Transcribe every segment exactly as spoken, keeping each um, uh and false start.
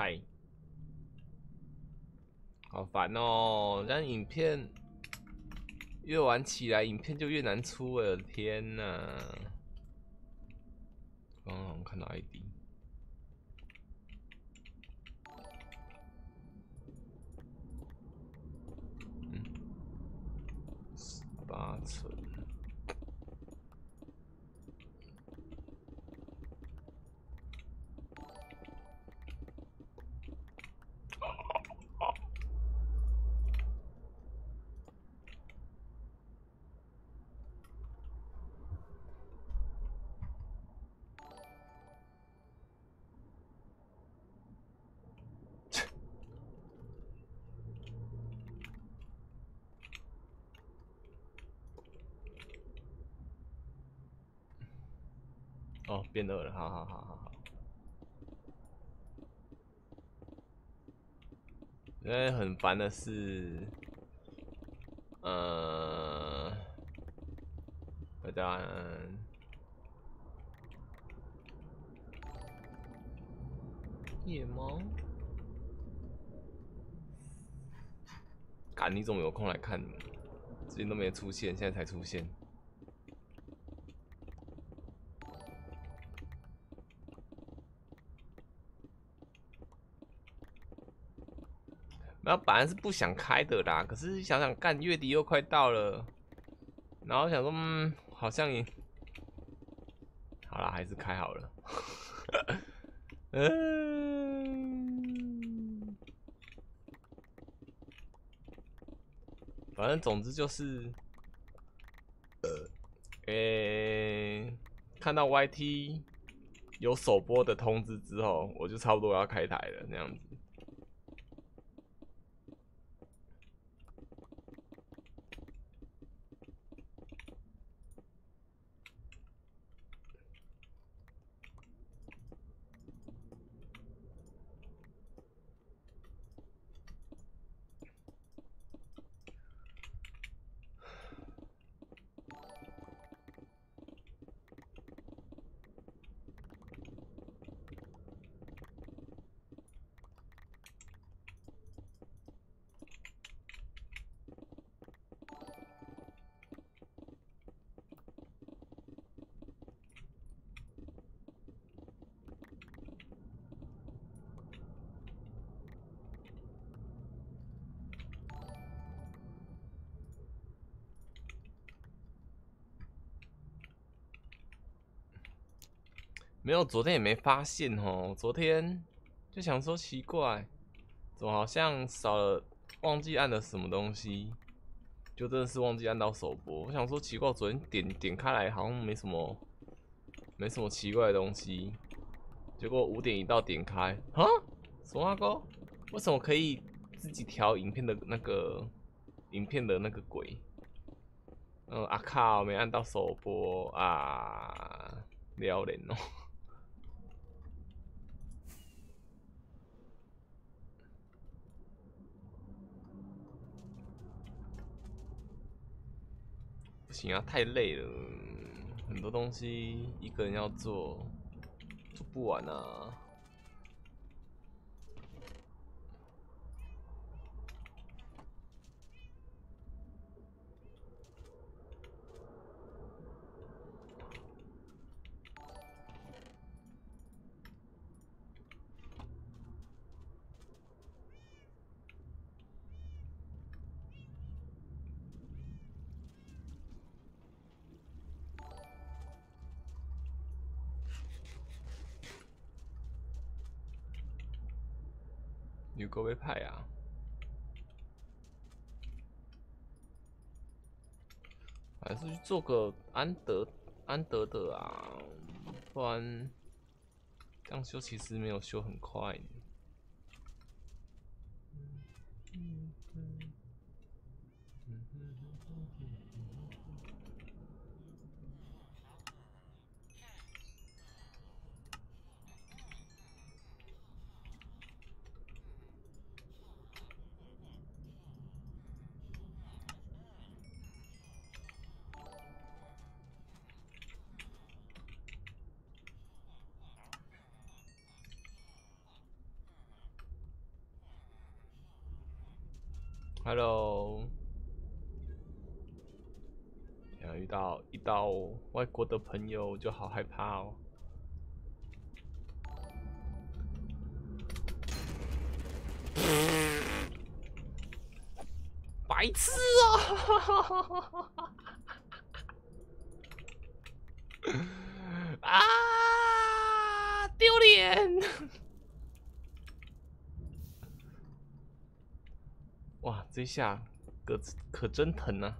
嗨，好烦哦！让影片越晚起来，影片就越难出了。天哪！刚刚好像看到 I D。 八成，哦，变饿了，好好好好好。因为很烦的是，呃，我答案，夜猫，干，你怎么有空来看？之前都没出现，现在才出现。 然后本来是不想开的啦，可是想想干月底又快到了，然后想说，嗯，好像也好啦，还是开好了。嗯，反正总之就是，呃，诶、欸，看到 Y T 有首播的通知之后，我就差不多要开台了，那样子。 没有，昨天也没发现哦。昨天就想说奇怪，总好像少了，忘记按了什么东西，就真的是忘记按到首播。我想说奇怪，昨天点点开来好像没什么，没什么奇怪的东西。结果五点一到点开，啊，什么阿哥？为什么可以自己调影片的那个影片的那个鬼？嗯，啊靠，没按到首播啊，撩人哦。 不行啊，太累了，很多东西一个人要做，做不完啊。女狗被派啊！还是去做个安德安德的啊，不然这样修其实没有修很快。Hello， 想遇到遇到外国的朋友就好害怕哦。白痴哦！啊，丢脸！哇，这下可可真疼啊！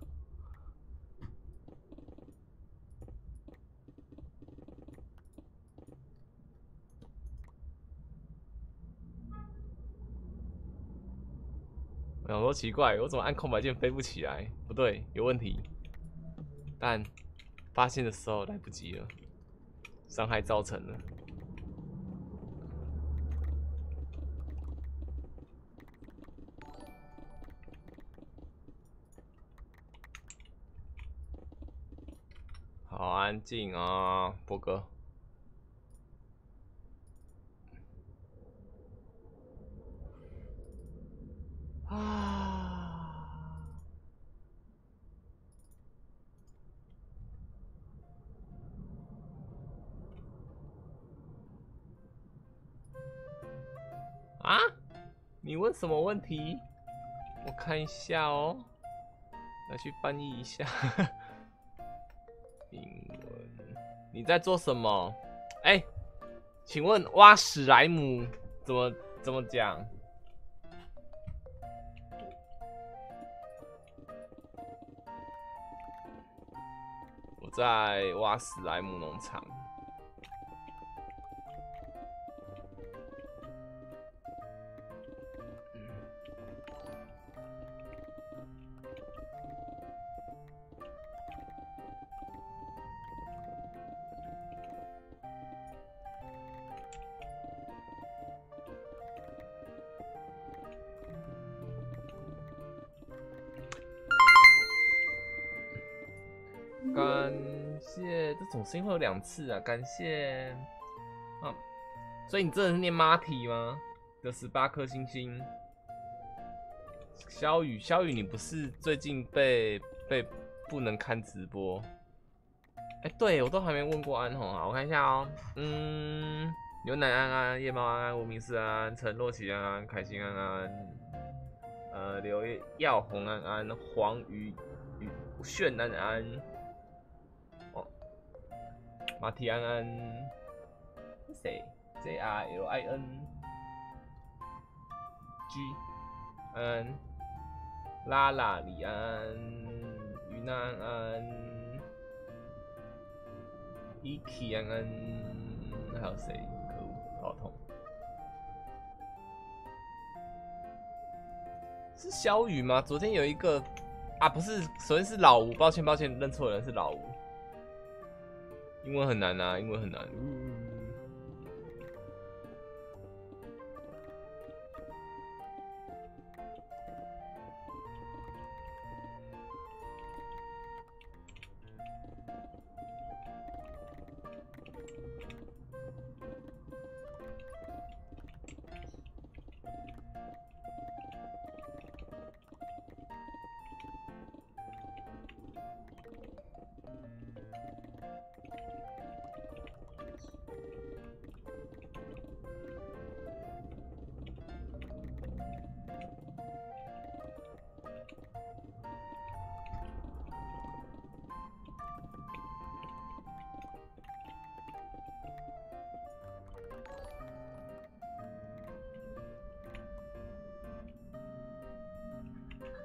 我想说奇怪，我怎么按空白键飞不起来？不对，有问题。但发现的时候来不及了，伤害造成了。 好安静啊，波哥。啊！啊？你问什么问题？我看一下哦，来去翻译一下。英文，你在做什么？哎、欸，请问挖史莱姆怎么怎么讲？我在挖史莱姆农场。是因为有两次啊，感谢啊，所以你真的是念马蹄吗？的十八颗星星。萧雨，萧雨，你不是最近被被不能看直播？哎、欸，对我都还没问过安红啊，我看一下哦、喔。嗯，牛奶安安，夜猫安安，无名氏安安，陈若琪安安，凯欣安安，呃，刘耀红安安，黄宇宇炫安安。 马蹄安安，是谁 ？J R L I N G 安安，拉拉李安安，云南安安 ，Iki 安安，还有谁？可恶，好痛！是小雨吗？昨天有一个啊，不是，首先是老吴，抱歉抱歉，认错人是老吴。 英文很难啊，英文很难。嗯、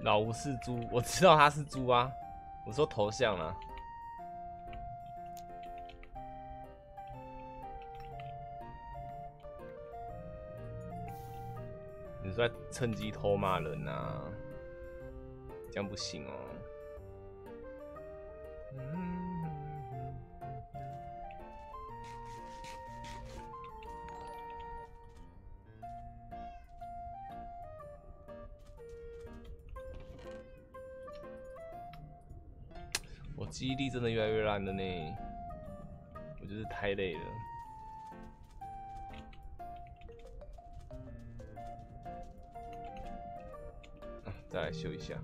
老吴是猪，我知道他是猪啊！我说头像啊。你是在趁机偷骂人啊？这样不行哦。记忆力真的越来越烂了呢，我就是太累了。啊，再来修一下。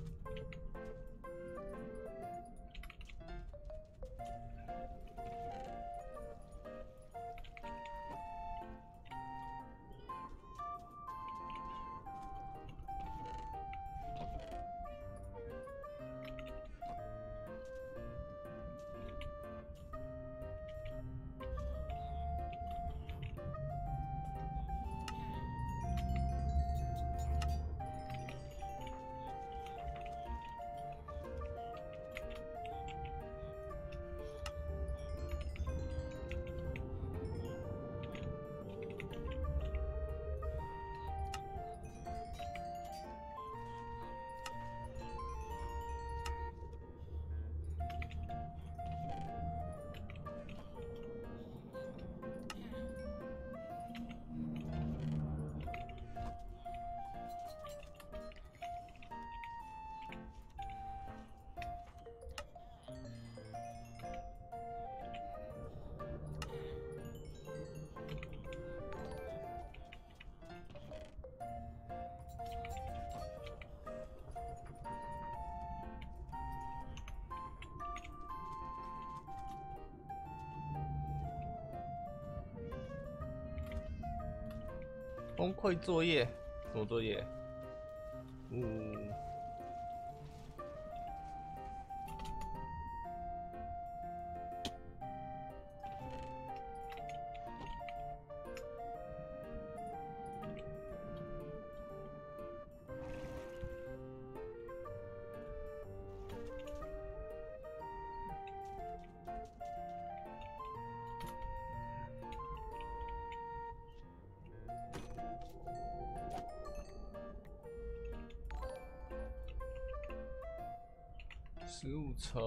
崩溃作业，什么作业？嗯，十五层，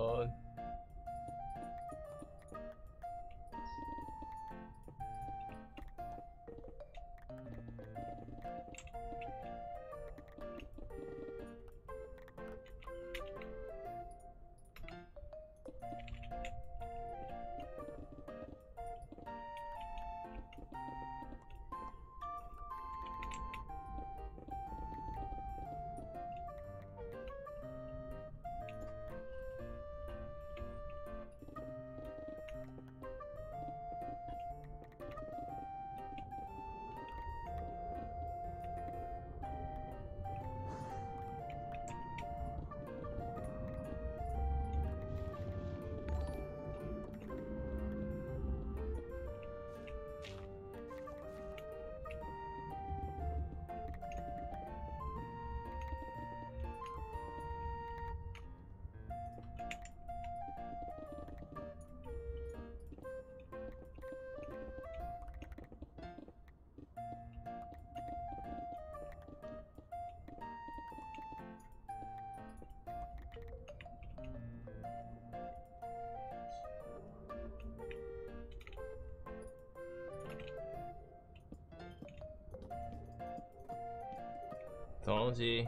什么东西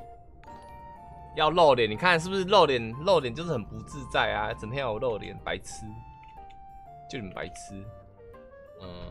要露脸？你看是不是露脸？露脸就是很不自在啊！整天要我露脸，白痴，就你们白痴。嗯，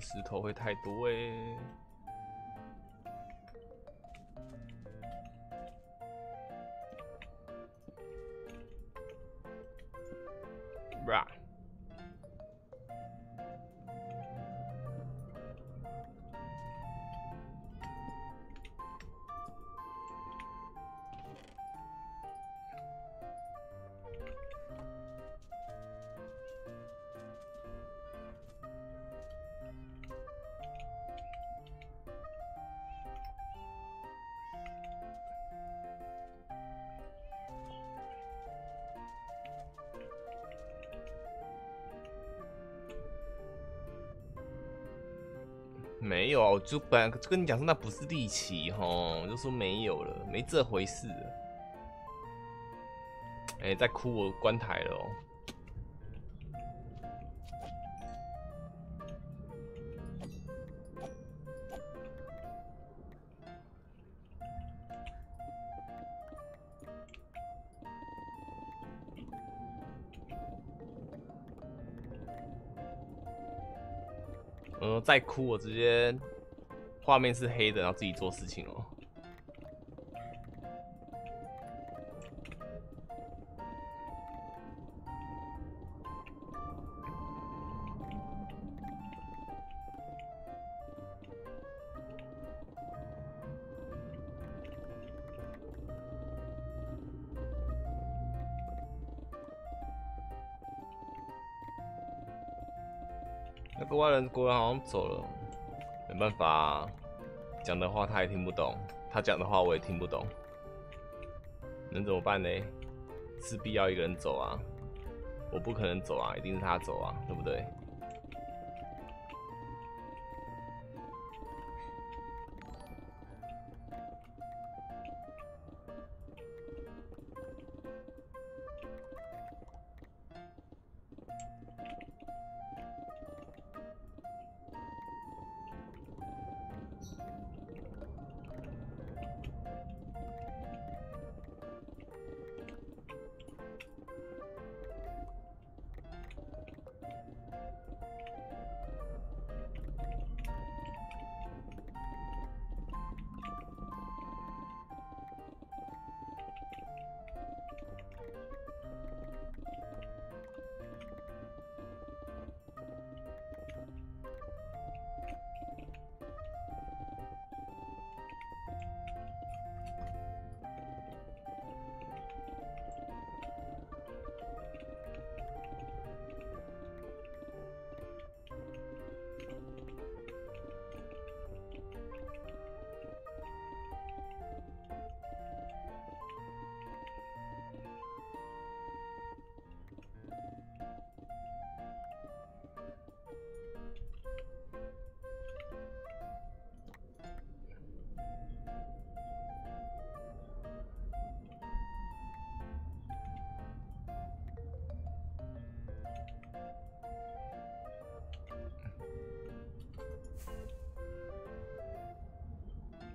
石头会太多哎、欸。Bra，没有，就本来就跟你讲说那不是利奇吼，我就说没有了，没这回事了。哎、欸，在哭我关台了哦、喔。 我再哭，我直接画面是黑的，然后自己做事情哦。那个外人果然好像走了，没办法、啊，讲的话他也听不懂，他讲的话我也听不懂，能怎么办呢？势必要一个人走啊，我不可能走啊，一定是他走啊，对不对？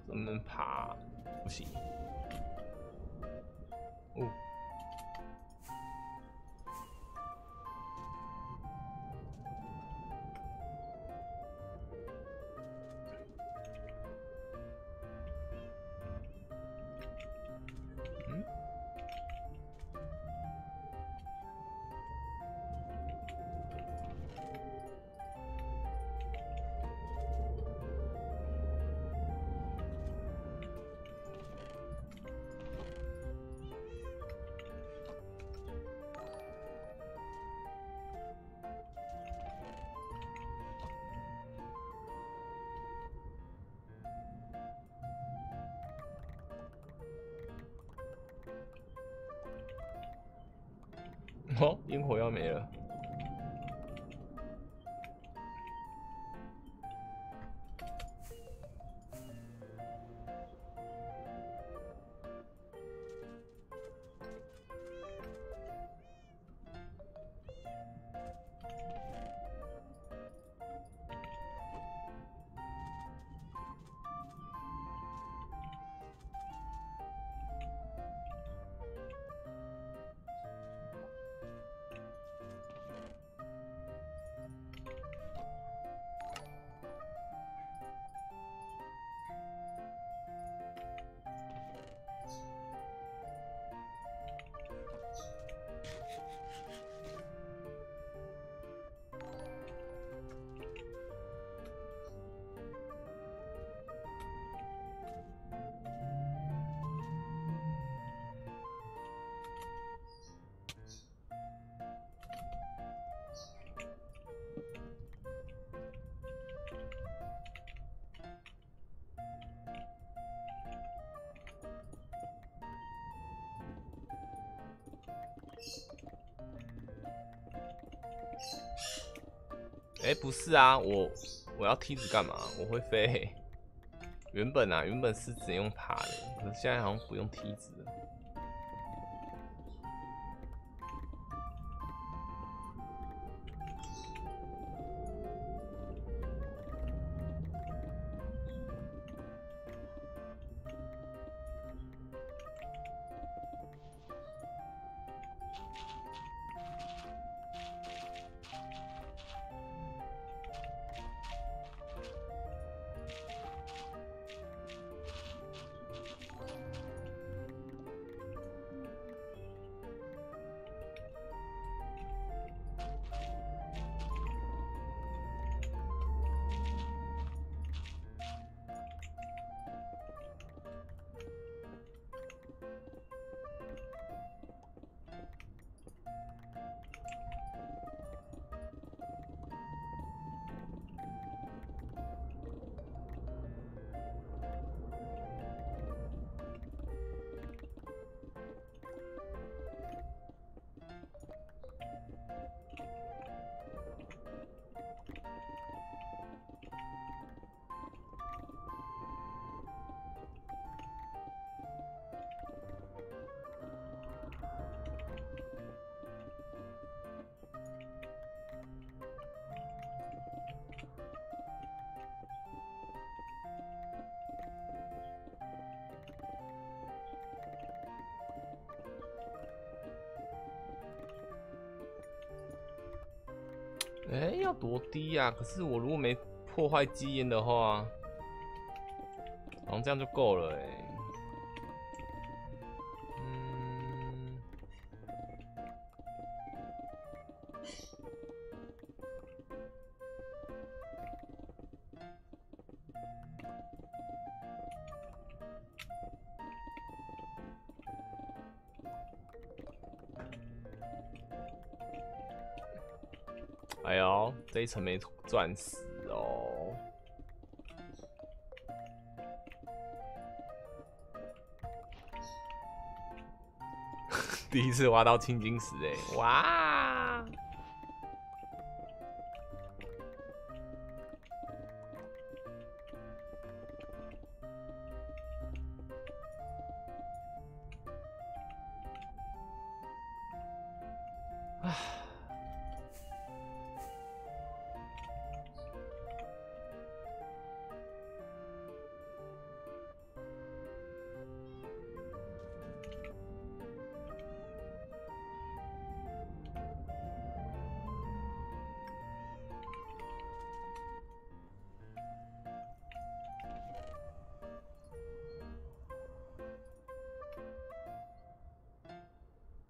能不能爬？不行。哦。嗯？哦，烟火要没了。哎、欸，不是啊，我我要梯子干嘛？我会飞。原本啊，原本是只用爬的，可是现在好像不用梯子了。哎、欸，要多低呀、啊？可是我如果没破坏基因的话，好像这样就够了哎、欸。嗯，哎呦，这一层没钻石哦。第一次挖到青金石哎、欸，哇！啊。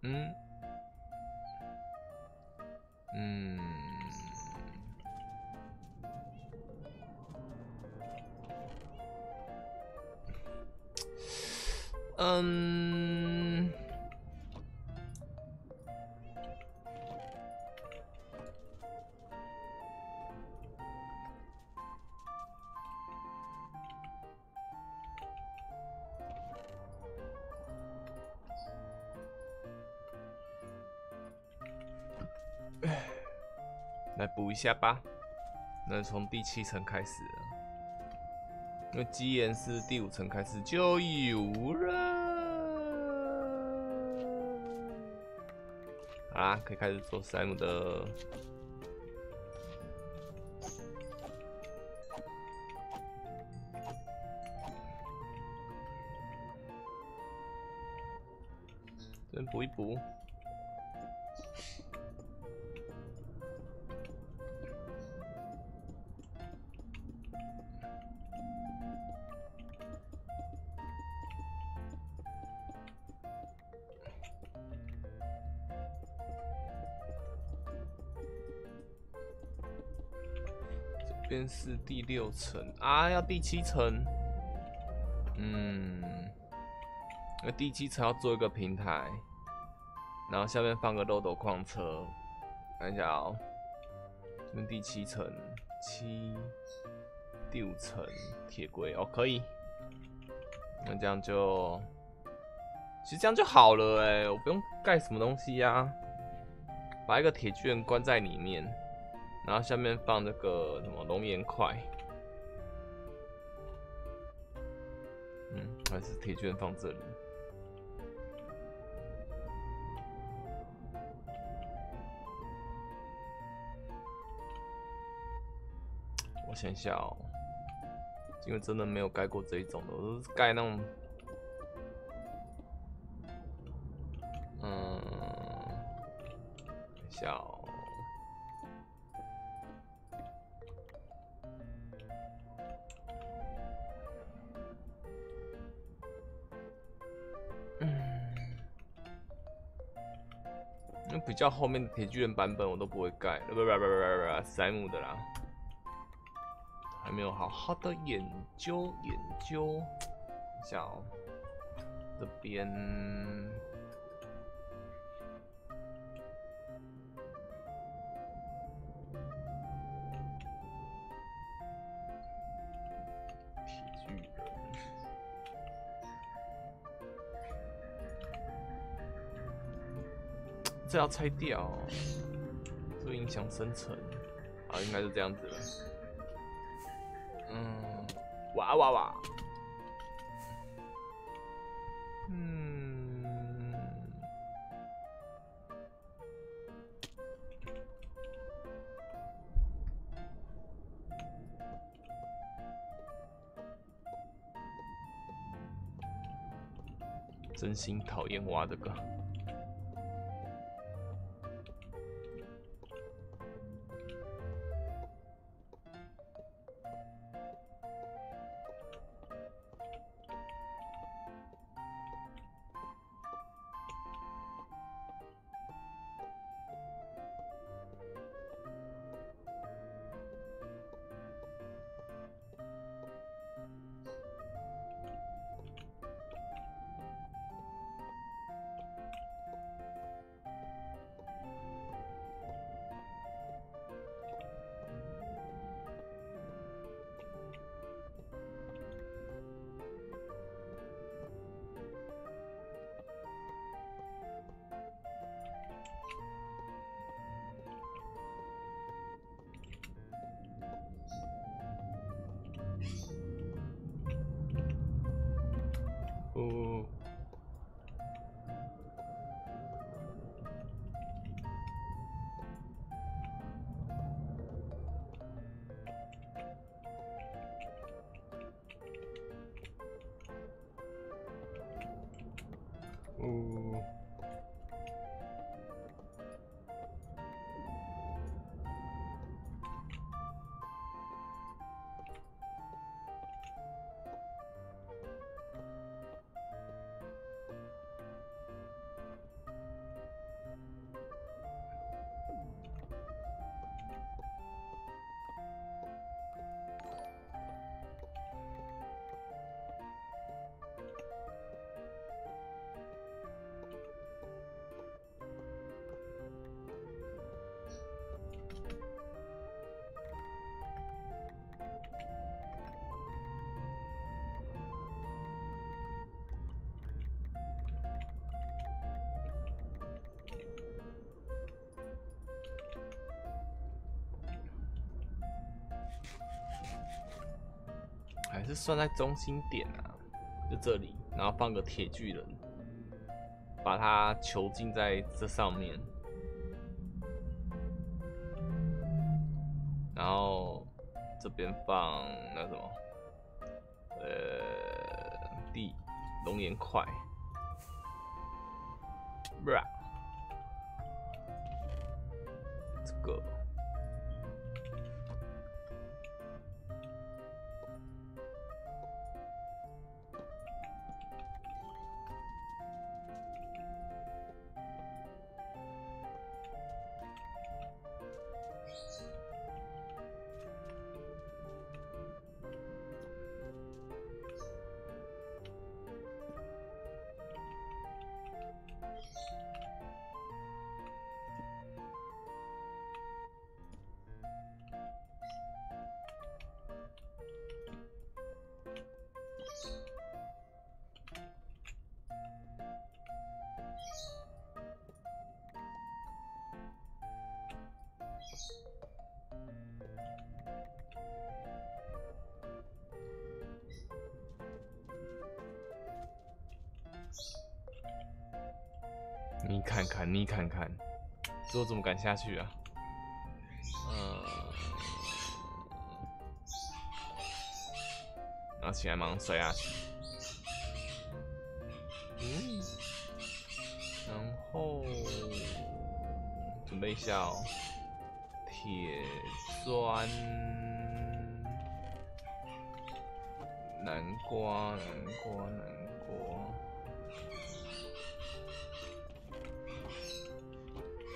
嗯，嗯，嗯，来补一下吧，那从第七层开始了，因为基岩是第五层开始就有了。好啦，可以开始做史莱姆的。 先补一补。 边是第六层啊，要第七层。嗯，那第七层要做一个平台，然后下面放个漏斗矿车。看一下哦，这边第七层，七，第五层铁轨哦，可以。那这样就，其实这样就好了哎、欸，我不用盖什么东西呀、啊，把一个铁巨人关在里面。然后下面放那个什么龙岩块，嗯，还是铁卷放这里。 我想一下哦，因为真的没有盖过这一种的，我都是盖那种，嗯，等一下哦，嗯，那比较后面的铁巨人版本我都不会盖，不不不不不不，史莱姆的啦。 还没有好好的研究研究，等一下哦，这边体育人，这要拆掉、哦，这影响生成，好，应该是这样子了。 嗯，哇哇哇！嗯，真心讨厌挖这个。 还是算在中心点啊，就这里，然后放个铁巨人，把它囚禁在这上面，然后这边放那什么，呃，地龙岩块，不啦，这个。你看看，你看看，这我怎么敢下去啊？呃，然后起来马上摔下去。嗯，然后准备一下哦，铁砖、南瓜、南瓜、南瓜。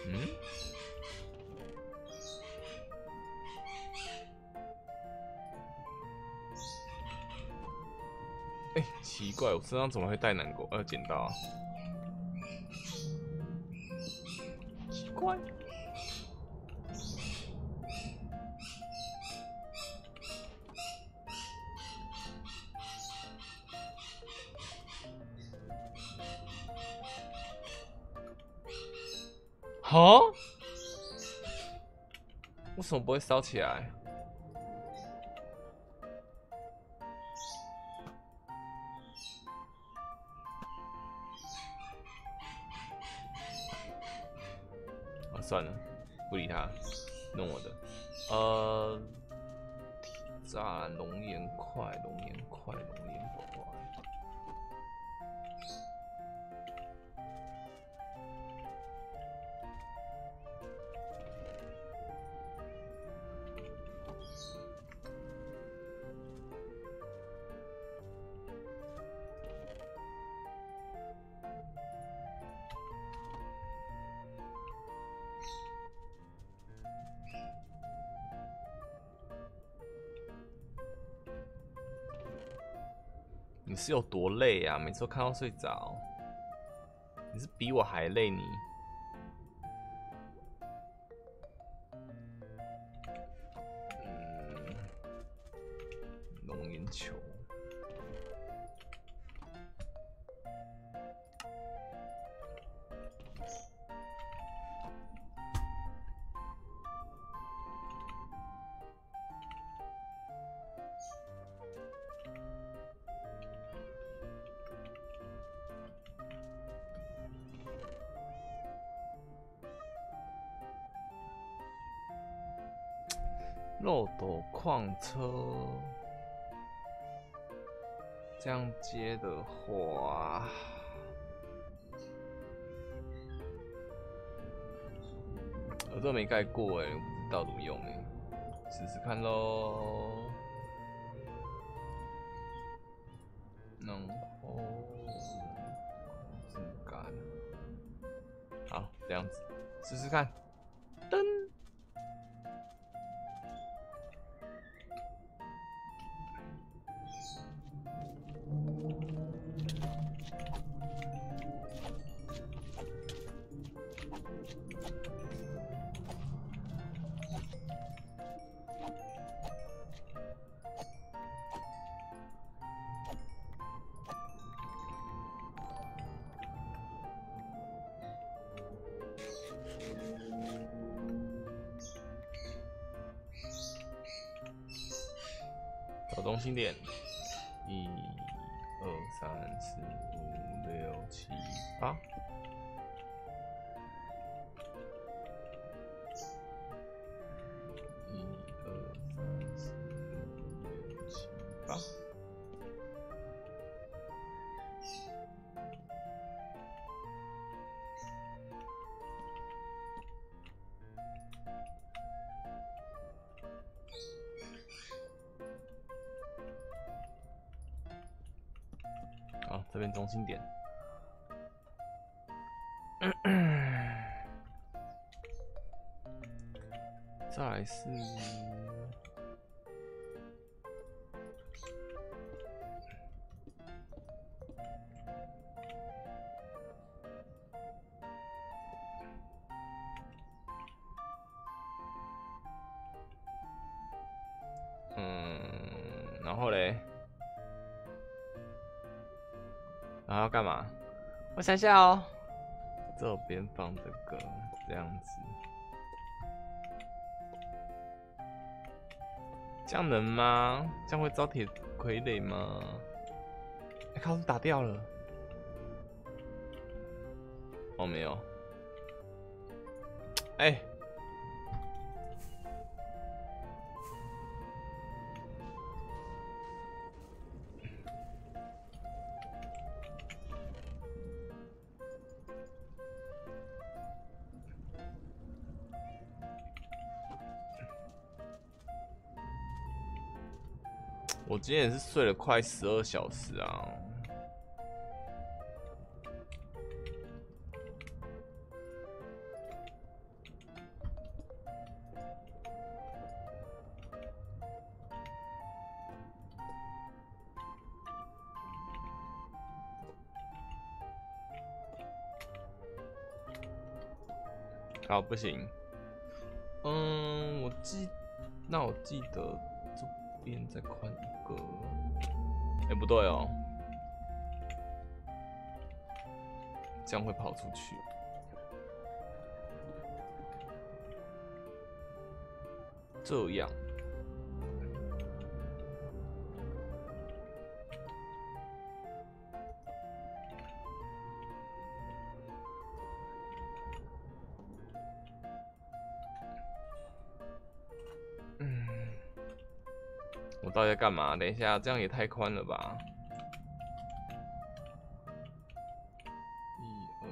嗯，哎、欸，奇怪，我身上怎么会带南瓜？呃，剪刀、啊。奇怪。好。 为什么不会烧起来？啊，算了，不理他，弄我的。呃，炸熔岩块，熔岩块，熔岩块。 你是有多累啊？每次都看到睡着，你是比我还累你。嗯，熔岩球。漏斗矿车，这样接的话，我都没盖过哎、欸，不知道怎么用哎、欸，试试看喽。然后质感，好，这样子试试看，噔。 找中心点，一、二、三、四、五、六、七、八。一、二、三、四、五、六、七、八。好，这边中心点。再来是嗯，然后嘞。 然后要干嘛？我想一下哦，这边放这个，这样子，这样能吗？这样会招铁傀儡吗？哎、欸，靠，打掉了。哦，没有。哎，我今天也是睡了快十二小时啊。 好，不行。嗯，我记，那我记得这边再宽一个。哎、欸，不对哦，这样会跑出去。这样。 到底在干嘛？等一下，这样也太宽了吧！一二。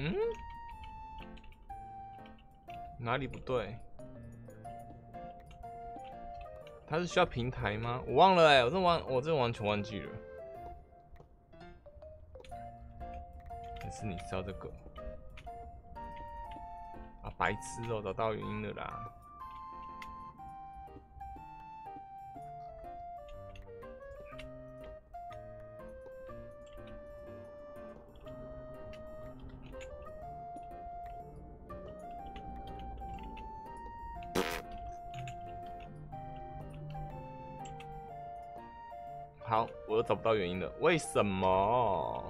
嗯，哪里不对？它是需要平台吗？我忘了哎、欸，我真完，我真完全忘记了。还是你知道这个？啊，白痴哦、喔，找到原因了啦。 好，我又找不到原因了，为什么？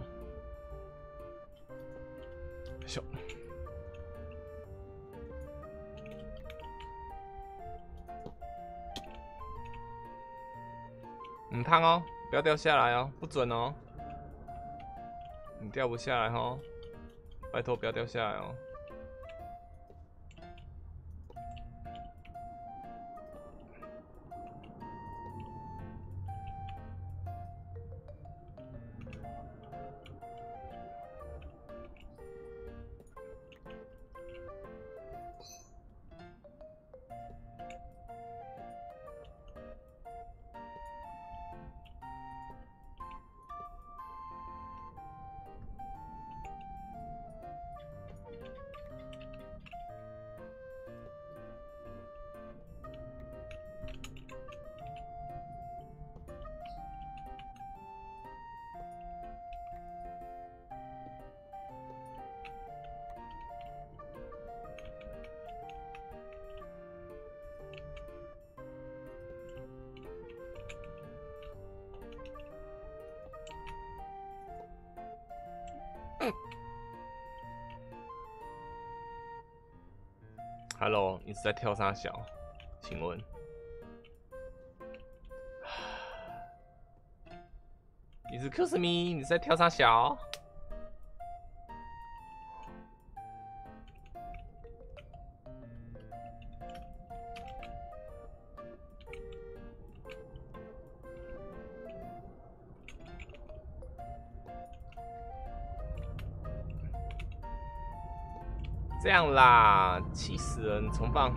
笑。很烫哦，不要掉下来哦，不准哦。你掉不下来哦，拜托不要掉下来哦。 Hello， 你是在跳啥小？请问，你是 Excuse me， 你是在跳啥小？这样啦，气死人！重放。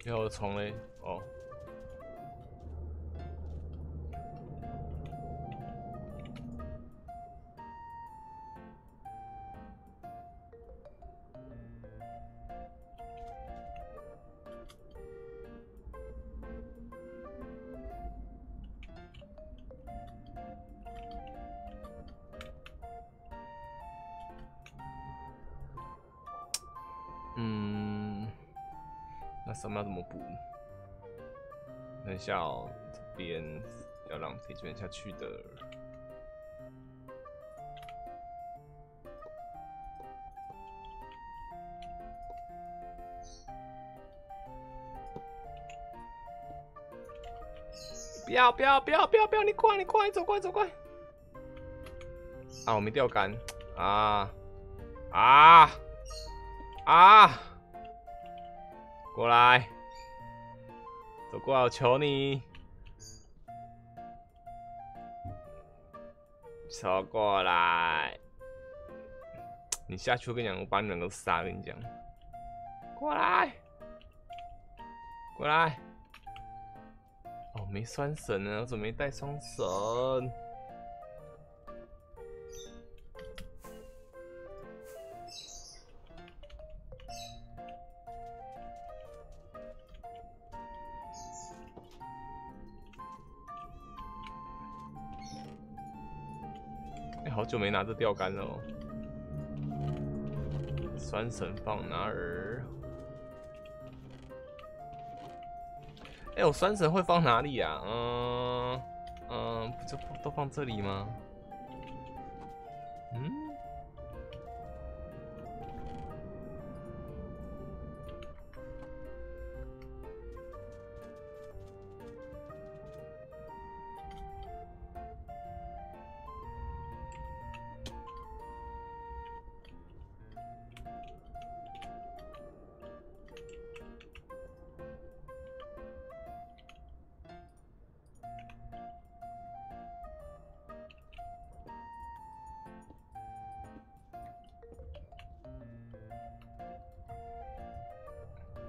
最后虫嘞，哦，嗯。 那上面要怎么补？等一下哦，这边要让这边下去的。不要不要不要不要不要！你快你快走快走快！啊，我没钓竿啊啊啊！啊啊 过来，走过来，我求你，走过来！你下去，我跟你讲，我把你们都杀了，跟你讲。过来，过来！哦，没拴绳呢，我怎么没带双绳？好久没拿着钓竿了哦，拴绳放哪儿？哎、欸，我拴绳会放哪里啊？嗯嗯，不就都放这里吗？嗯，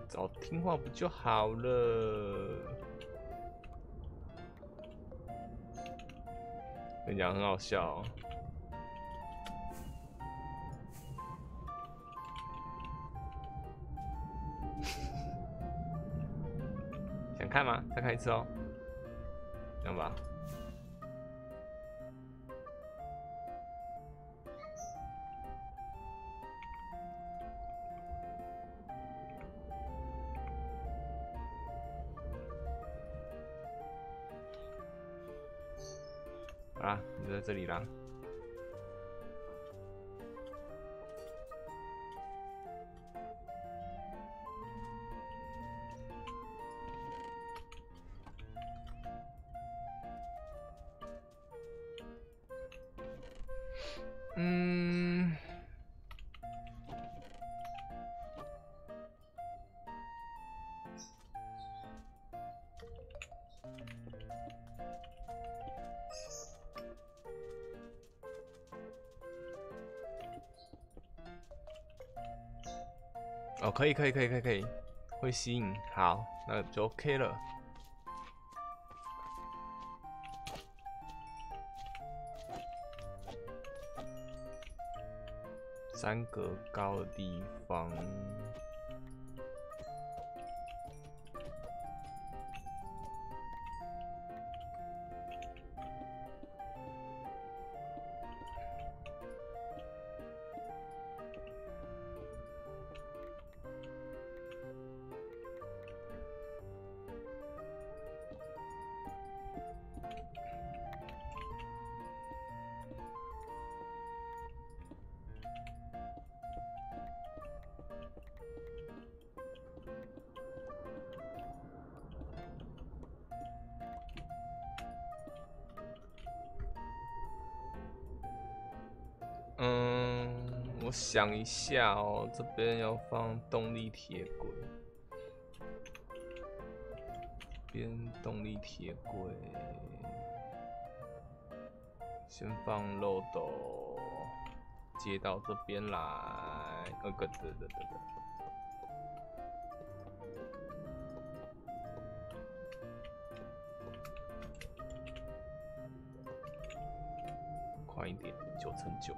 早听话不就好了？跟你讲很好笑、哦。想看吗？再看一次哦，这样吧。啊，你就在这里啦！嗯，哦，可以，可以，可以，可以，可以，会吸引，好，那就 OK 了。三格高的地方，我想一下哦，这边要放动力铁轨，这边动力铁轨，先放漏斗，接到这边来，那个对对对对。 快一点，九乘九。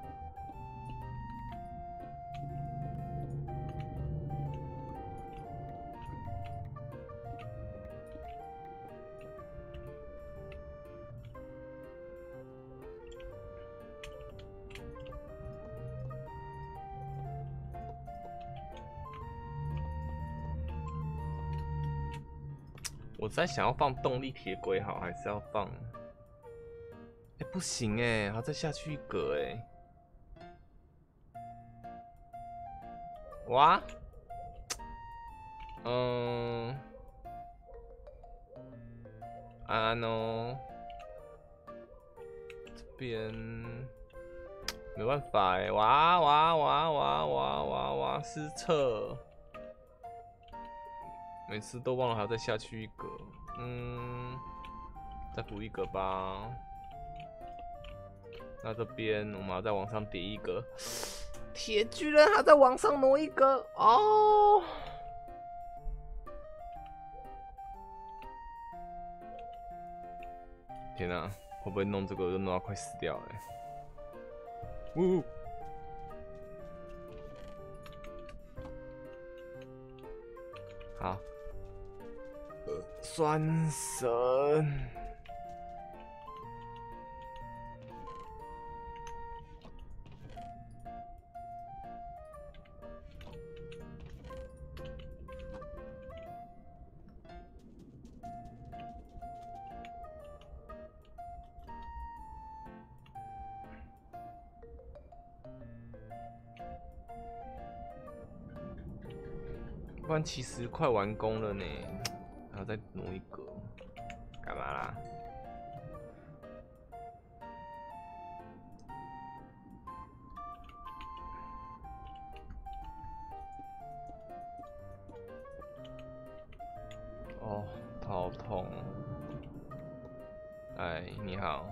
我在想要放动力铁轨好，还是要放？ 欸、不行哎、欸，还再下去一格哎、欸，哇，嗯，啊 no， 这边没办法哎、欸，哇哇哇哇哇哇哇失策，每次都忘了还要再下去一格，嗯，再补一格吧。 那这边我们要再往上叠一格，铁巨人还在往上挪一格哦。天哪、啊，会不会弄这个就弄到快死掉了、欸？呜、哦！好，呃，酸神。 不然其实快完工了呢，然后再挪一个，干嘛啦？哦，头好痛。哎，你好。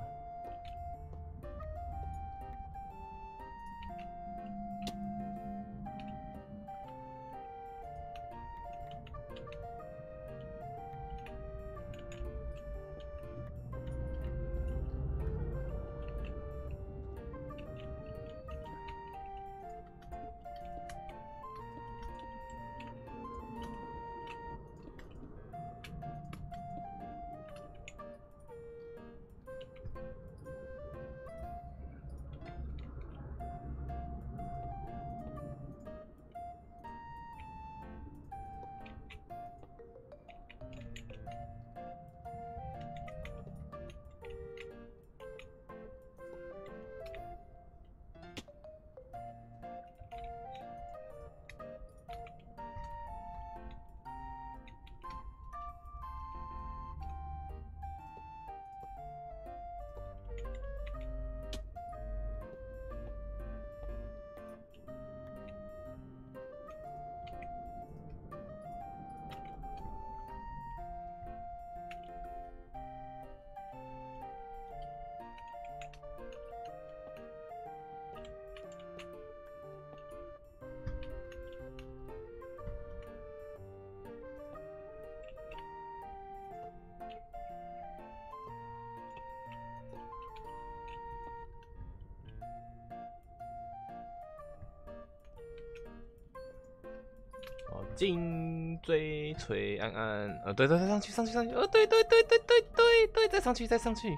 颈椎垂安安，呃、哦，对对对，上去上去上去，呃、哦，对对对对对对对，再上去再上去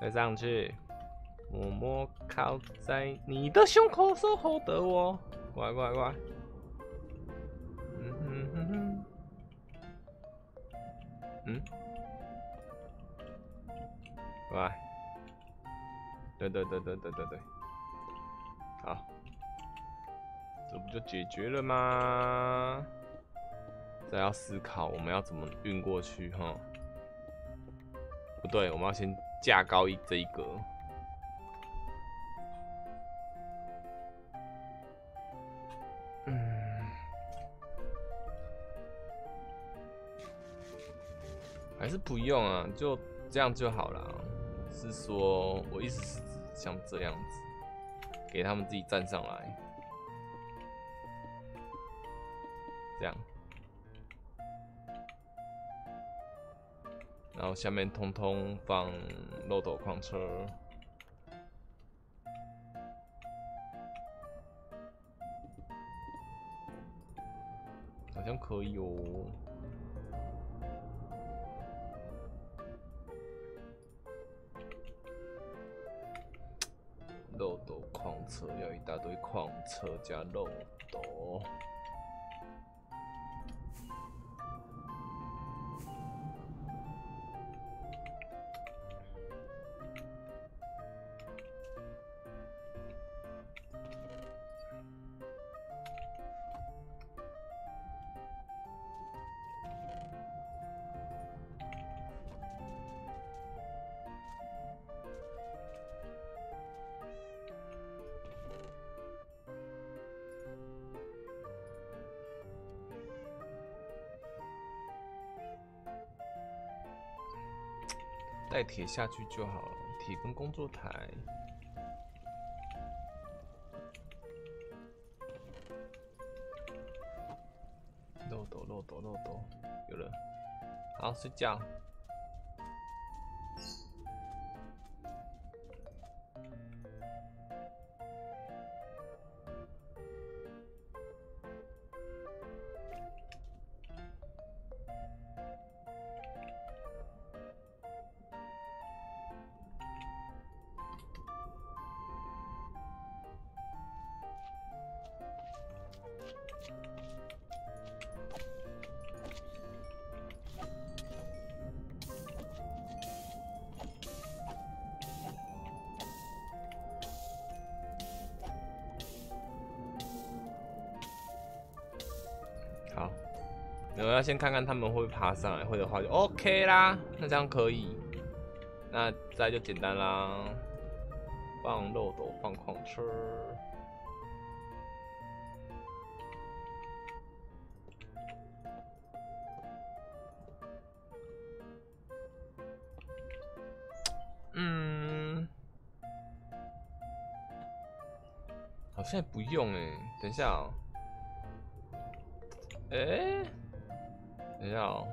再上去，默默靠在你的胸口守候的我，过来过来过来，嗯嗯嗯嗯，嗯，过来，对对对对对对对，好。 这不就解决了吗？再要思考我们要怎么运过去哈。不对，我们要先架高一这一格。不用啊，就这样就好了。是说，我意思是像这样子，给他们自己站上来，这样，然后下面通通放漏斗矿车。 好像可以哦。漏斗矿车要一大堆矿车加漏斗。带铁下去就好了，铁跟工作台。漏斗，漏斗，漏斗，有了。好，睡觉。我要先看看他们会不会爬上来，会的话就 OK 啦。那这样可以，那再就简单啦。放漏斗，放矿车。嗯，好像不用哎、欸，等一下、喔，哎、欸。 等一下哦，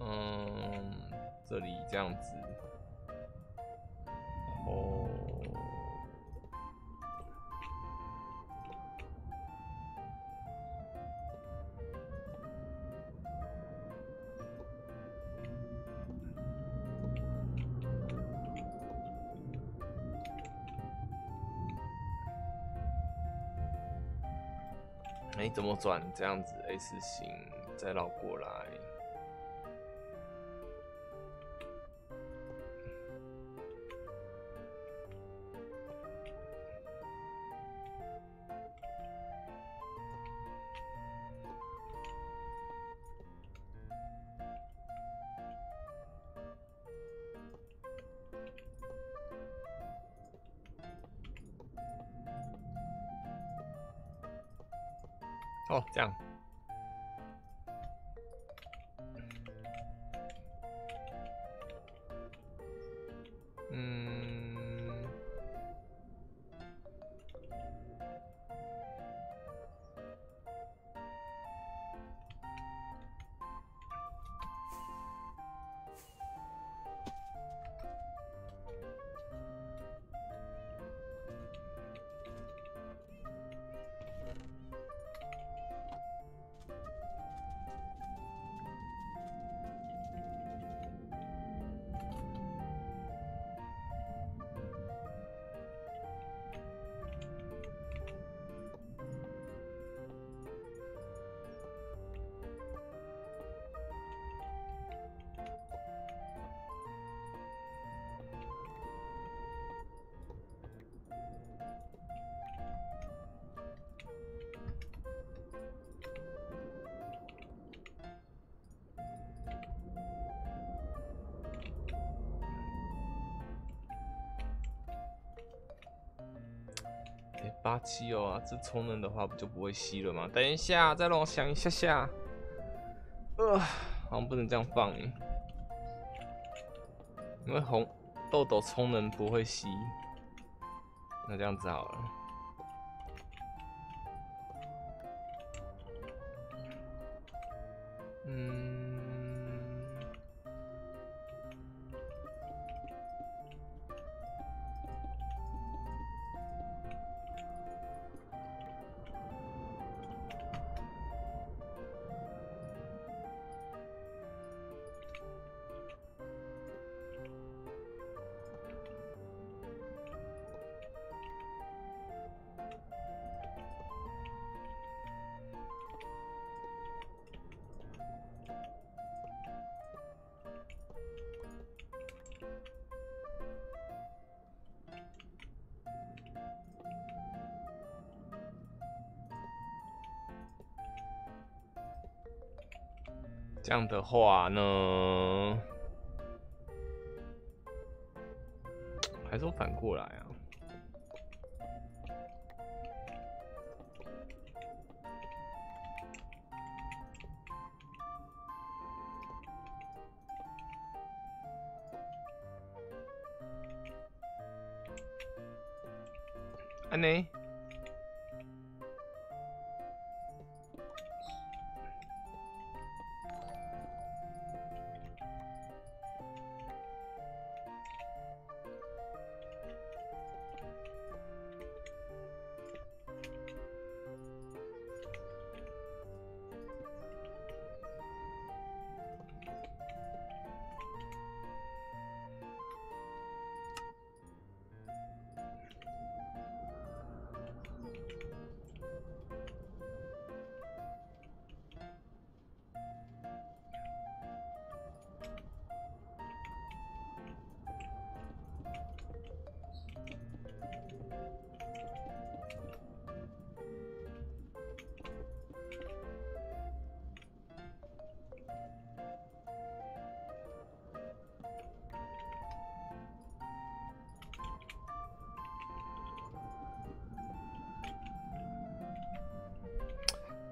嗯，这里这样子，哦，哎，怎么转？这样子 S 型，再绕过来。哦，这样。嗯，八七哦啊，这充能的话不就不会吸了吗？等一下，再让我想一下下。呃，好像不能这样放，因为红豆豆充能不会吸。那这样子好了。嗯。 这样的话呢，还是我反过来啊？安妮。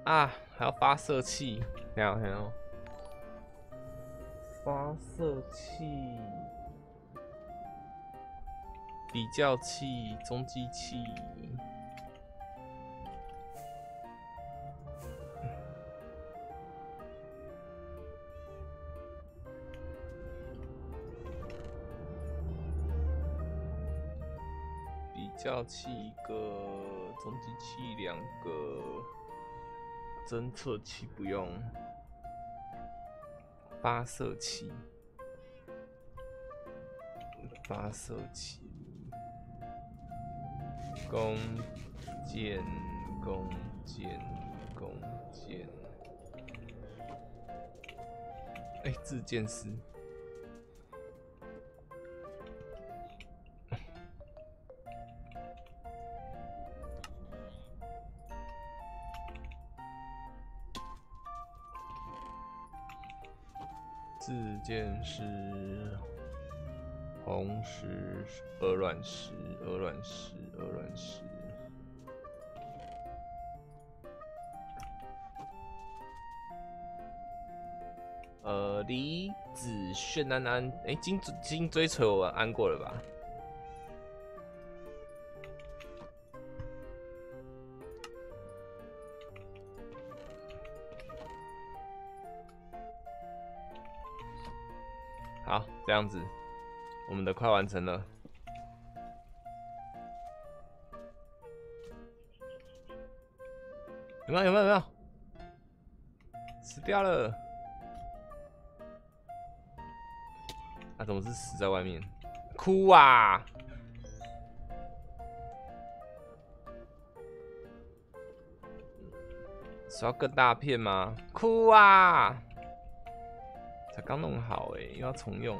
啊，还要发射器，然后，然后发射器、比较器、中继器。 比较器一个，中继器两个。 侦测器不用，发射器，发射器，弓箭，弓箭，弓箭，哎、欸，自箭师。 自箭师、红石、鹅卵石、鹅卵石、鹅卵石。呃，李子炫安安，哎、欸，金金锥锤我安过了吧？好，这样子，我们的快完成了。有没有？有没有？有没有？死掉了！啊，怎么是死在外面？哭啊！是要更大片吗？哭啊！ 才刚弄好哎、欸，又要重用。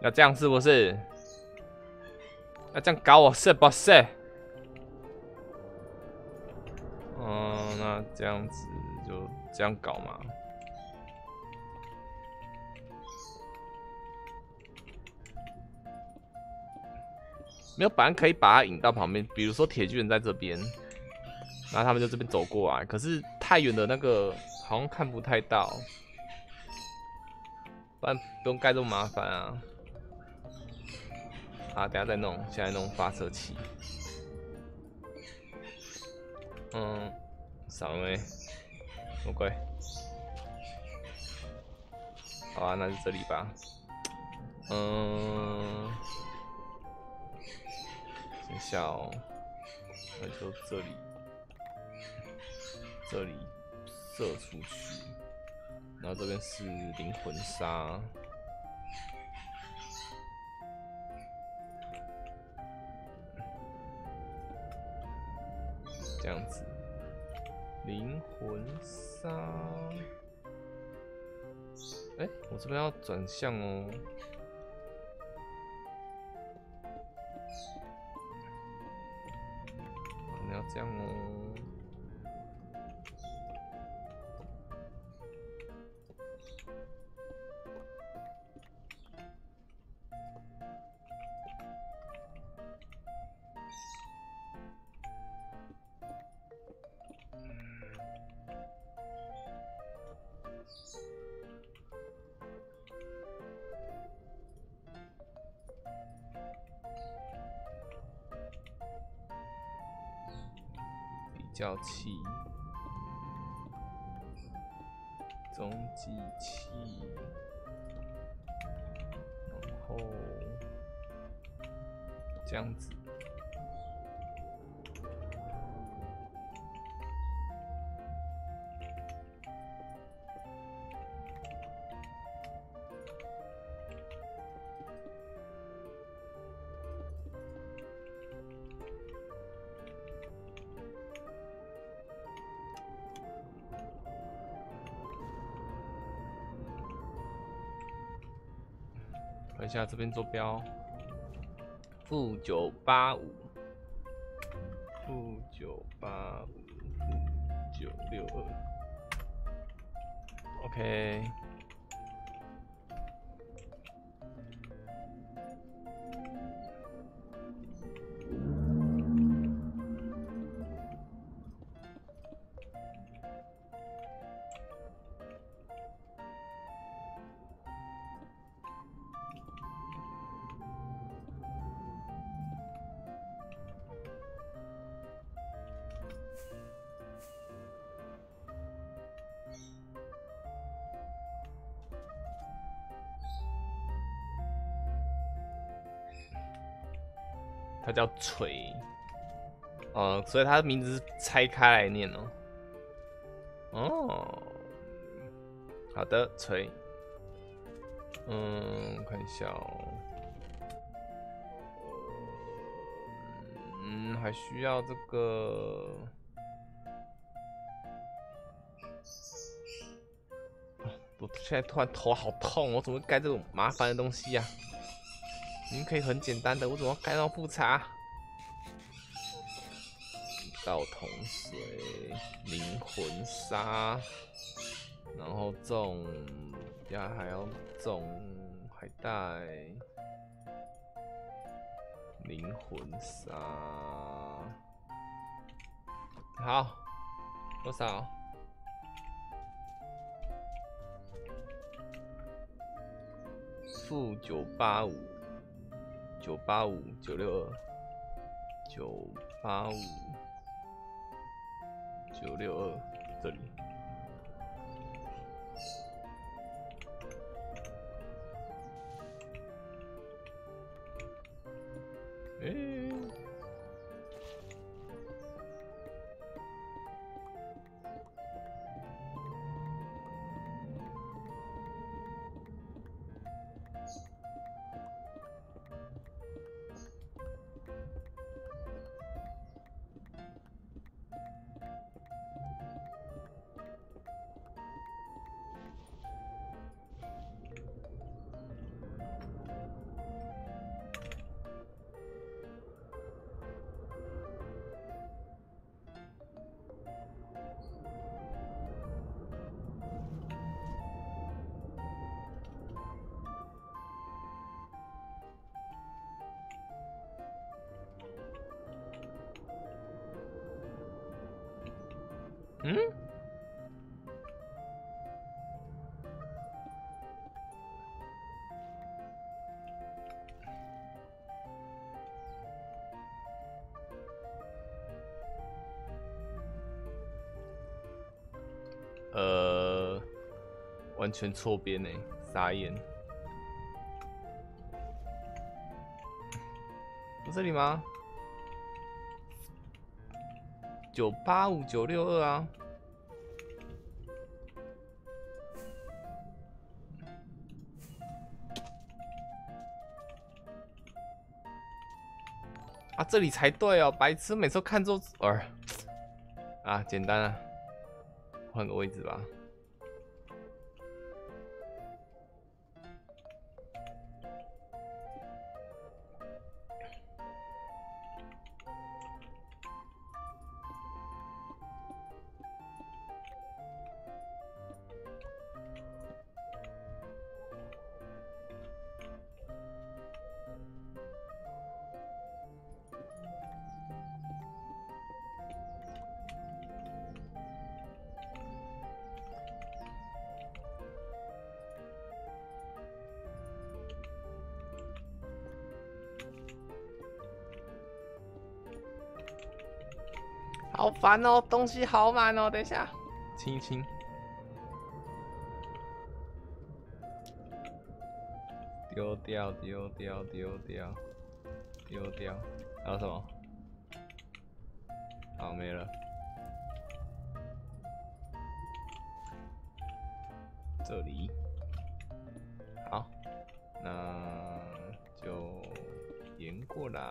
要这样是不是？要这样搞我是不是？嗯，那这样子就这样搞嘛。没有，本来可以把它引到旁边，比如说铁巨人在这边，然后他们就这边走过来，可是太远的那个好像看不太到。 不然不用盖这么麻烦啊！啊，等下再弄，现在弄发射器。嗯，少了没？魔鬼。好啊，那就这里吧。嗯，等下哦，那就这里，这里射出去。 然后这边是灵魂沙，这样子，灵魂沙。哎、欸，我这边要转向哦。可能要这样哦。 较器、中继器，然后这样子，看一下这边坐标，负九八五，负九八五，负九六二 ，OK。它叫锤，哦、嗯，所以它的名字是拆开来念哦。哦，好的，锤。嗯，我看一下哦。嗯，还需要这个。我现在突然头好痛，我怎么会盖这种麻烦的东西呀、啊？ 你们可以很简单的，我怎么要盖到复查？道桶水、灵魂沙，然后种，等下还要种海带、灵魂沙。好，多少？负九八五。 九八五九六二，九八五九六二，这里。哎、欸，嗯？呃，完全错边呢，傻眼。 这里吗？九八五九六二啊！啊，这里才对哦，白痴，每次看错字儿啊，简单啊，换个位置吧。 好烦哦，东西好满哦，等一下，清一清。丢掉，丢掉，丢掉，丢掉，还有什么？好，没了。这里，好，那就沿过来。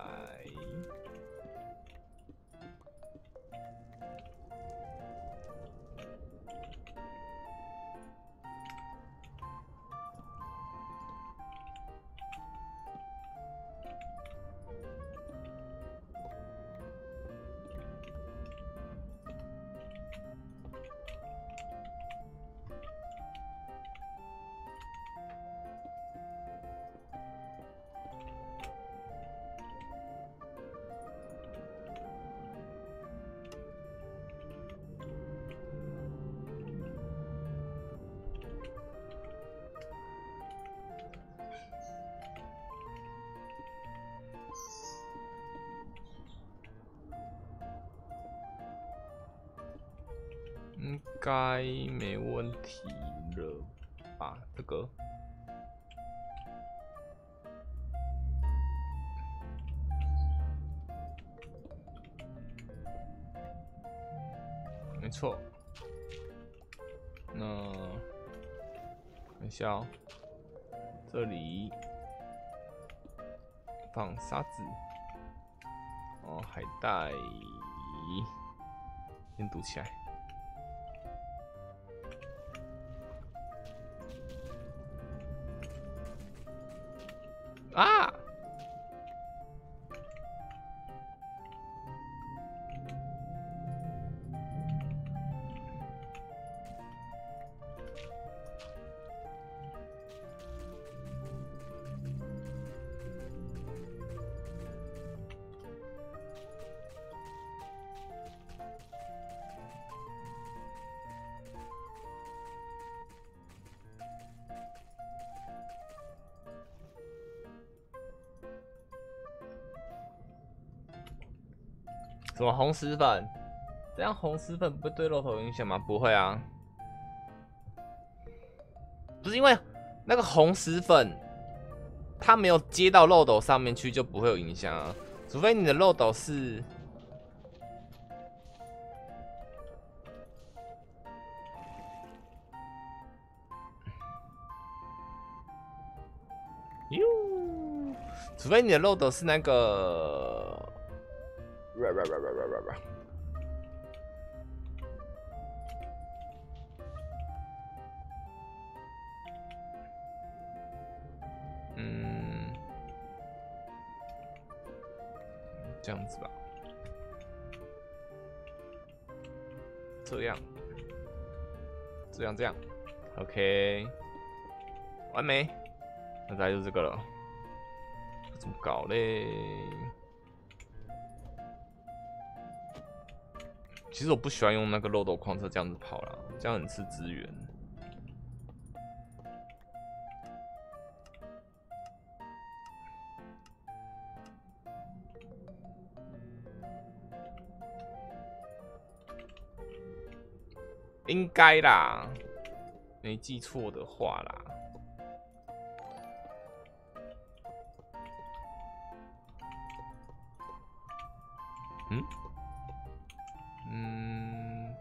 应该没问题了吧？这个没错。那等一下哦，这里放沙子，哦，海带先堵起来。 啊！什么红石粉？这样红石粉不会对肉头有影响吗？不会啊，不是因为那个红石粉它没有接到肉斗上面去，就不会有影响啊。除非你的肉斗是哟，除非你的肉斗是那个。 Right, right, right, right, right, right. 嗯，这样子吧，这样，这样，这样 ，OK， 完美。那再就是这个了，怎么搞嘞？其实我不喜欢用那个漏斗矿车这样子跑啦，这样很吃资源。应该啦，没记错的话啦。 嗯嗯，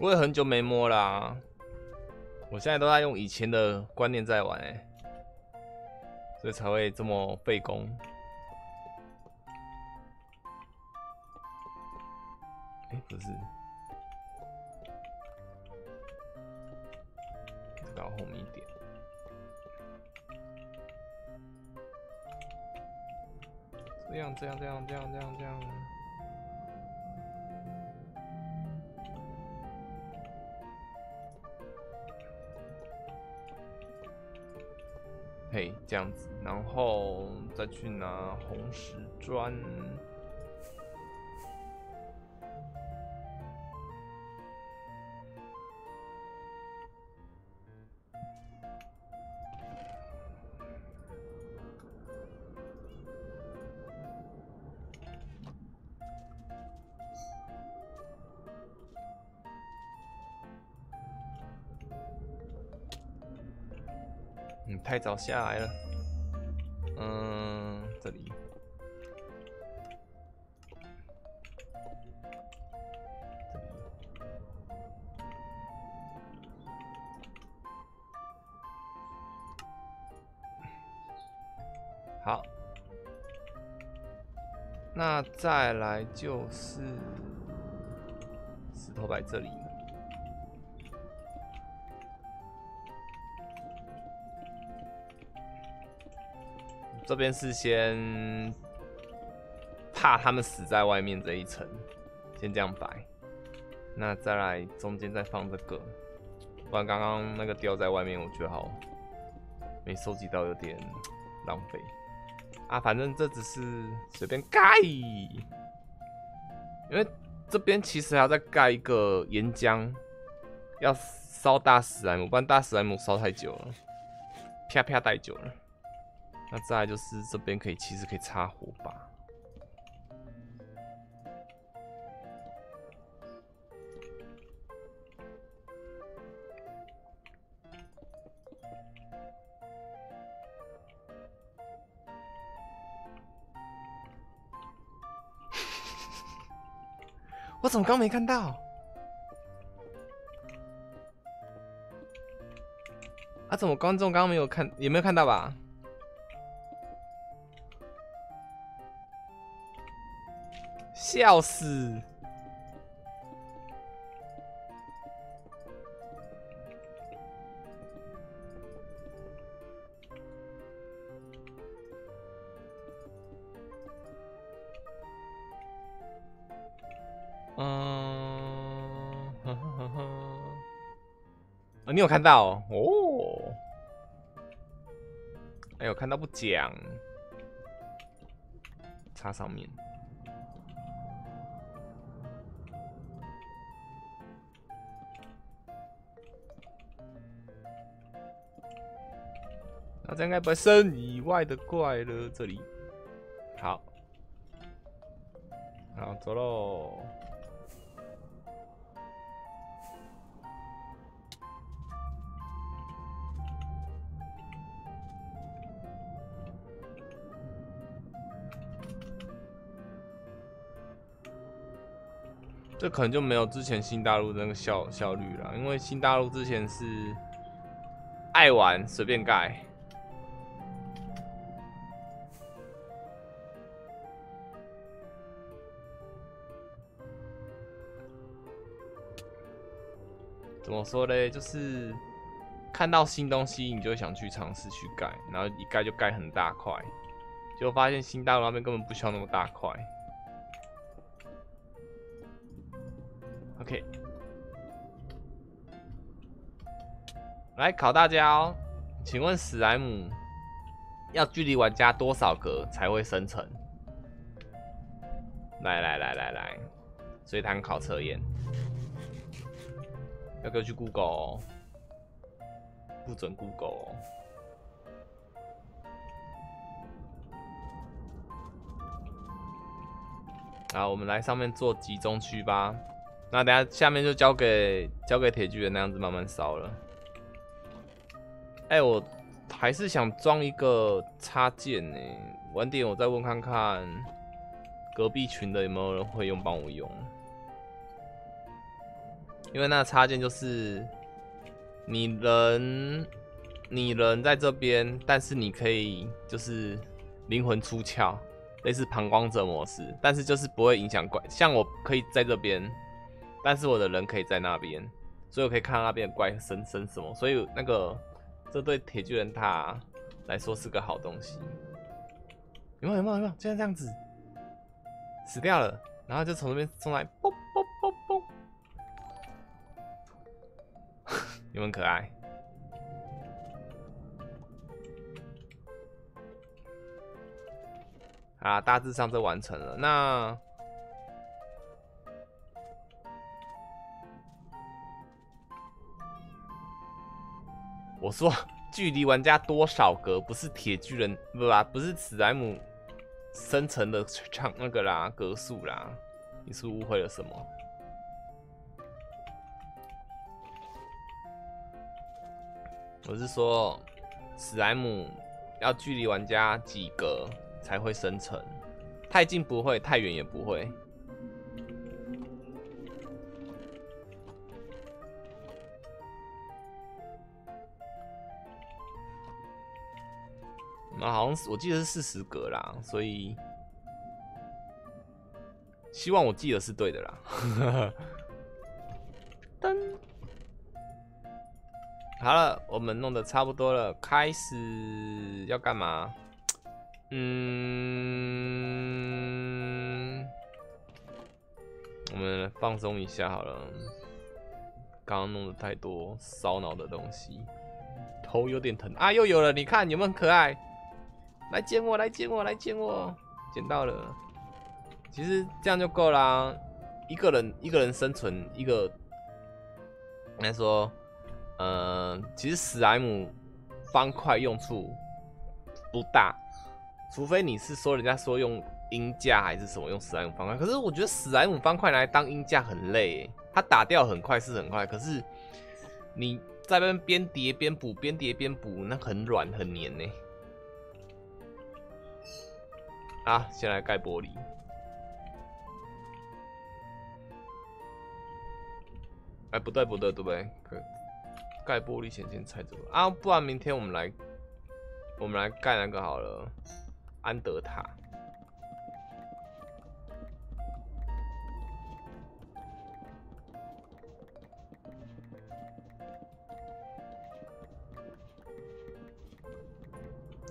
我也很久没摸啦、啊，我现在都在用以前的观念在玩哎、欸，所以才会这么费工。哎、欸，不是，搞后面一点。 这样这样这样这样这样这样。嘿， hey, 这样子，然后再去拿红石砖。太早下来了，嗯，这里，这里，好，那再来就是石头摆这里。 这边是先怕他们死在外面这一层，先这样摆，那再来中间再放这个，不然刚刚那个掉在外面，我觉得好没收集到，有点浪费啊。反正这只是随便盖，因为这边其实还要再盖一个岩浆，要烧大史莱姆，不然大史莱姆烧太久了，啪啪太久了。 那再来就是这边可以，其实可以插火把。我怎么刚没看到？啊，怎么观众刚刚没有看？也没有看到吧？ 笑死！嗯，呵呵呵啊，你有看到哦？哦哎呦，看到不讲，插上面。 啊、这应该不会生以外的怪了。这里，好，好走喽。这可能就没有之前新大陆的那个效效率了，因为新大陆之前是爱玩随便盖。 怎么说嘞？就是看到新东西，你就想去尝试去盖，然后一盖就盖很大块，结果发现新大陆那边根本不需要那么大块。OK， 来考大家哦，请问史莱姆要距离玩家多少格才会生成？来来来来来，随堂考测验。 要不要去 Google？、哦、不准 Google！、哦、好，我们来上面做集中区吧。那等下下面就交给交给铁巨人那样子慢慢烧了。哎、欸，我还是想装一个插件呢、欸，晚点我再问看看隔壁群的有没有人会用，帮我用。 因为那插件就是你人，你人在这边，但是你可以就是灵魂出窍，类似旁观者模式，但是就是不会影响怪。像我可以在这边，但是我的人可以在那边，所以我可以看到那边的怪生生什么。所以那个这对铁巨人塔来说是个好东西。有没有？有没有？有没有？就像这样子，死掉了，然后就从这边送来，嘣嘣嘣嘣。 你们可爱。啊，大致上就完成了。那我说，距离玩家多少格？不是铁巨人，不啦，不是史莱姆生成的长那个啦，格数啦。你是误会了什么？ 我是说，史莱姆要距离玩家几格才会生成？太近不会，太远也不会。那好像是我记得是四十格啦，所以希望我记得是对的啦。噔。 好了，我们弄得差不多了，开始要干嘛？嗯，我们放松一下好了。刚刚弄得太多烧脑的东西，头有点疼啊！又有了，你看有没有很可爱？来捡我，来捡我，来捡我！捡到了，其实这样就够啦。一个人一个人生存，一个来说。 呃，其实史莱姆方块用处不大，除非你是说人家说用鹰架还是什么用史莱姆方块。可是我觉得史莱姆方块来当鹰架很累，它打掉很快是很快，可是你在那边边叠边补，边叠边补，那很软很黏呢。啊，先来盖玻璃。 哎，不对不对对不对？盖玻璃前先拆这个啊，不然明天我们来，我们来盖那个好了，安德塔。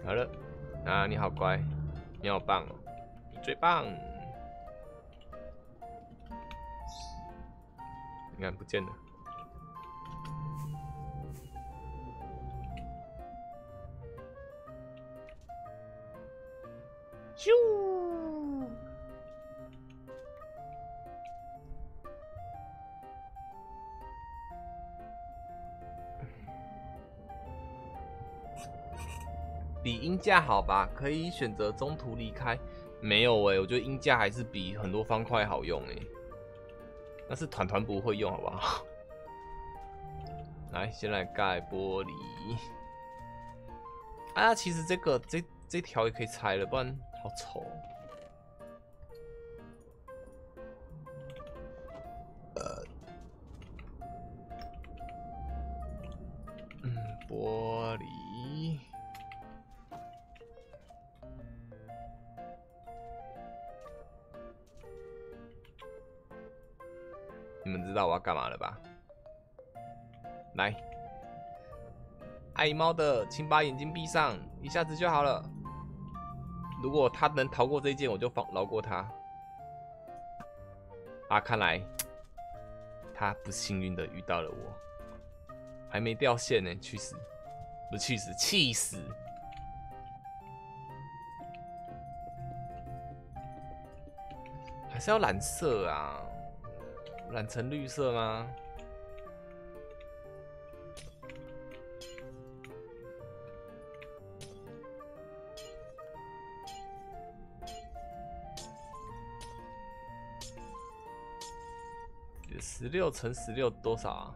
好了，啊，你好乖，你好棒哦，你最棒。 你看不见了。咻！比鹰架好吧？可以选择中途离开。没有哎、欸，我觉得鹰架还是比很多方块好用哎、欸。 但是团团不会用，好不好？来，先来盖玻璃。啊，其实这个这这条也可以拆了，不然好丑。们知道我要干嘛了吧？来，爱猫的，请把眼睛闭上，一下子就好了。如果他能逃过这一剑，我就放饶过他。啊，看来他不幸运的遇到了我，还没掉线呢，去死！不去死，气死！ 是要染色啊？染成绿色吗？十六乘十六多少啊？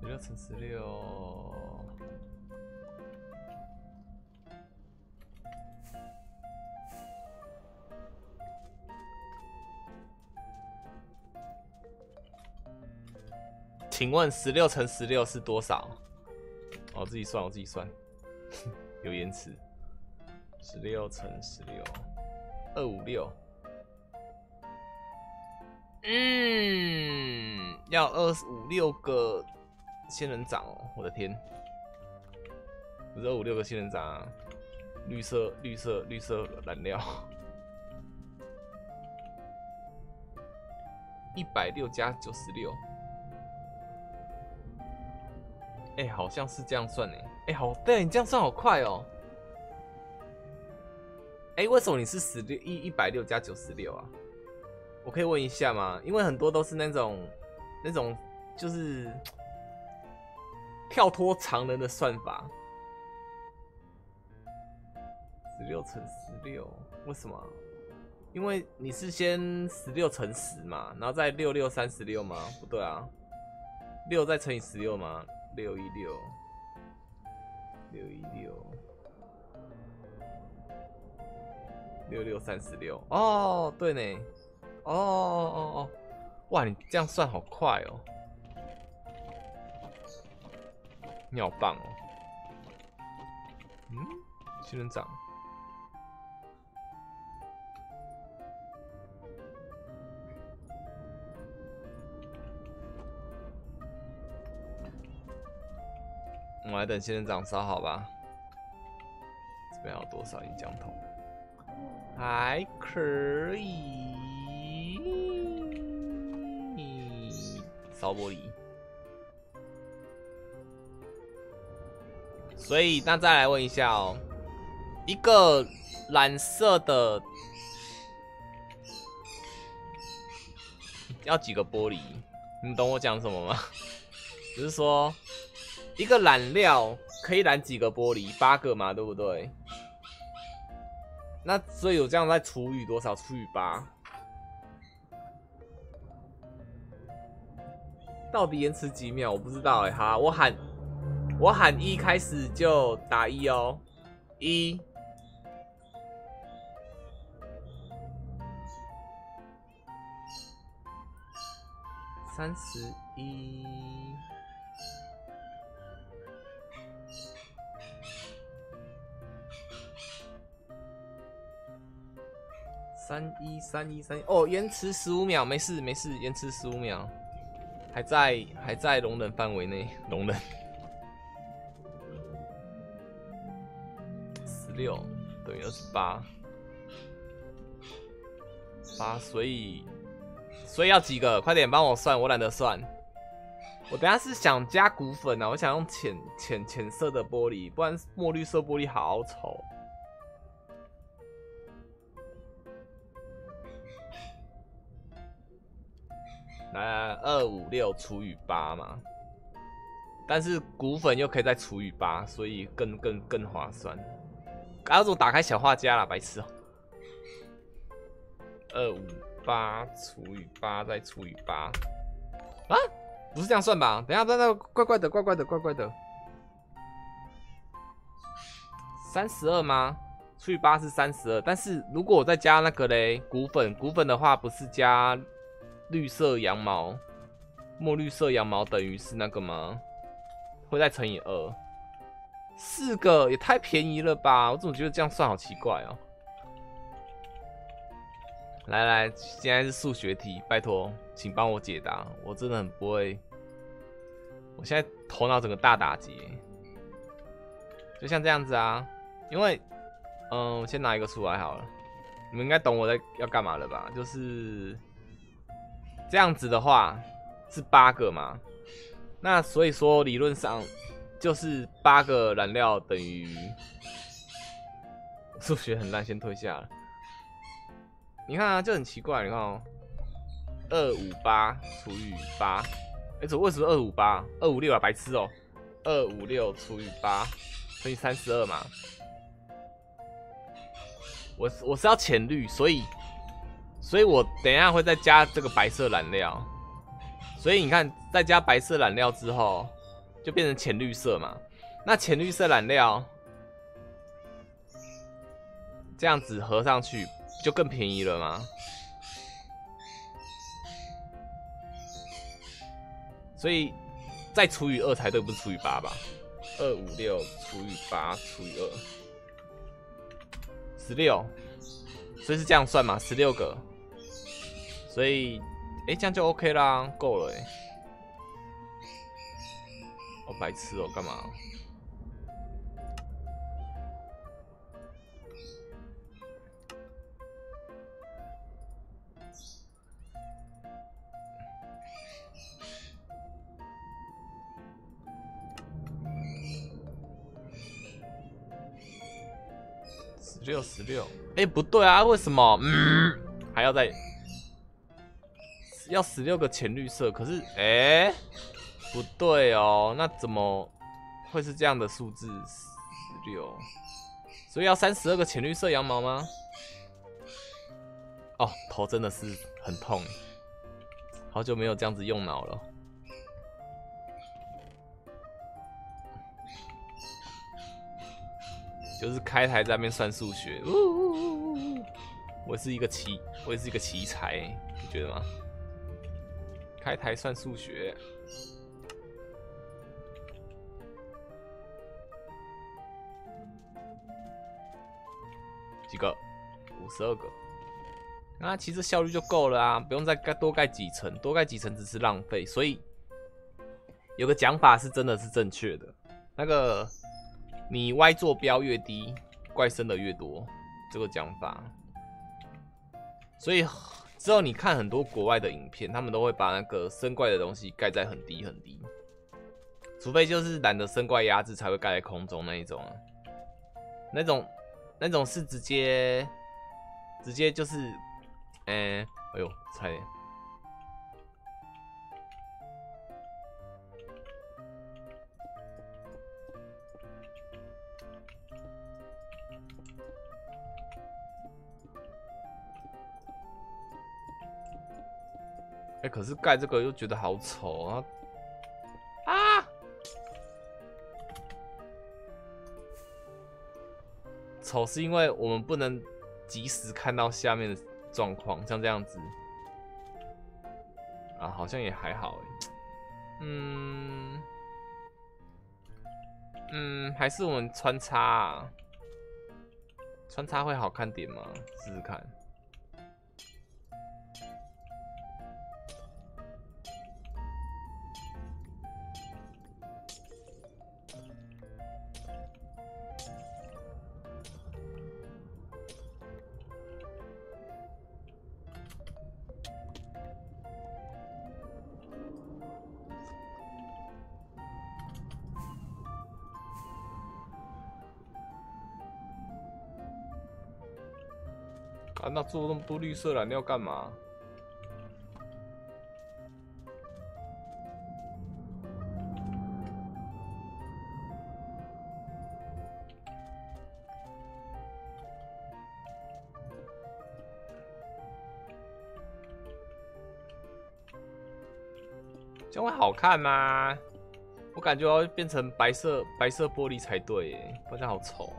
十六乘十六。 请问十六乘十六是多少？我、哦、自己算，我自己算，有延迟。十六乘十六，二五六。嗯，要二五六个仙人掌哦！我的天，不是二五六个仙人掌、啊，绿色、绿色、绿色染料。一百六加九十六。 哎、欸，好像是这样算哎，哎、欸，好，对你这样算好快哦、喔。哎、欸，为什么你是十六一一百六加九十六啊？我可以问一下吗？因为很多都是那种那种就是跳脱常人的算法。十六乘十六，为什么？因为你是先十六乘十嘛，然后再六六三十六吗？不对啊，六再乘以十六吗？ 六一六，六一六，六六三十六。哦，对呢。哦哦哦，哇，你这样算好快哦！你好棒哦。嗯，仙人掌。我们来等仙人掌烧好吧。这边有多少银浆桶？还可以。烧玻璃。所以，那再来问一下哦，一个蓝色的要几个玻璃？你懂我讲什么吗？只是说。 一个染料可以染几个玻璃？八个嘛，对不对？那所以有这样再除以多少？除以八。到底延迟几秒？我不知道哎、欸。好，我喊，我喊一开始就打一哦，一。三十一。 三一三一三一哦，延迟十五秒，没事没事，延迟十五秒，还在还在容忍范围内，容忍。十六等于二十八，八，所以所以要几个？快点帮我算，我懒得算。我等下是想加骨粉啊，我想用浅浅浅色的玻璃，不然墨绿色玻璃好丑。 那二五六除以八嘛，但是骨粉又可以再除以八，所以更更更划算。啊，我打开小画家啦，白痴哦、喔。二五八除以八再除以八，啊，不是这样算吧？等一下，等等，怪怪的，怪怪的，怪怪的。三十二吗？除以八是三十二，但是如果我再加那个嘞，骨粉，骨粉的话不是加。 绿色羊毛，墨绿色羊毛等于是那个吗？会再乘以二，四个也太便宜了吧！我怎么觉得这样算好奇怪哦、喔。来来，现在是数学题，拜托，请帮我解答，我真的很不会。我现在头脑整个大打结，就像这样子啊，因为，嗯，我先拿一个出来好了，你们应该懂我在要干嘛了吧？就是这样子的话是八个嘛，那所以说理论上就是八个燃料等于数学很烂，先退下了。 你看啊，就很奇怪，你看哦， 二百五十八除以 八， 哎，这为什么二百五十八？ 二百五十六啊，白痴哦， 二百五十六除以 八， 乘以三十二嘛。我我是要浅绿，所以所以我等一下会再加这个白色染料，所以你看，再加白色染料之后，就变成浅绿色嘛。那浅绿色染料这样子合上去。 就更便宜了吗？所以再除以二才对，不是除以八吧？二五六除以八除以二，十六。所以是这样算嘛？十六个。所以，哎、欸，这样就 OK 啦，够了哎、欸。哦，白痴哦，干嘛？ 只有十六，哎，不对啊，为什么？嗯，还要再要十六个浅绿色，可是哎、欸，不对哦，那怎么会是这样的数字十六？所以要三十二个浅绿色羊毛吗？哦，头真的是很痛，好久没有这样子用脑了。 就是开台在那边算数学，我是一个奇，我也是一个奇才，你觉得吗？开台算数学，几个？五十二个。啊，其实效率就够了啊，不用再盖多盖几层，多盖几层只是浪费。所以有个讲法是真的是正确的，那个。 你 Y 坐标越低，怪生的越多，这个讲法。所以之后你看很多国外的影片，他们都会把那个生怪的东西盖在很低很低，除非就是懒得生怪压制才会盖在空中那一种啊，那种那种是直接直接就是，嗯、欸，哎呦，差点。 哎、欸，可是盖这个又觉得好丑啊！啊，丑是因为我们不能及时看到下面的状况，像这样子啊，好像也还好哎。嗯嗯，还是我们穿插、啊，穿插会好看点吗？试试看。 啊，那做那么多绿色染料干嘛？这样会好看吗？我感觉要变成白色白色玻璃才对耶，不然好丑。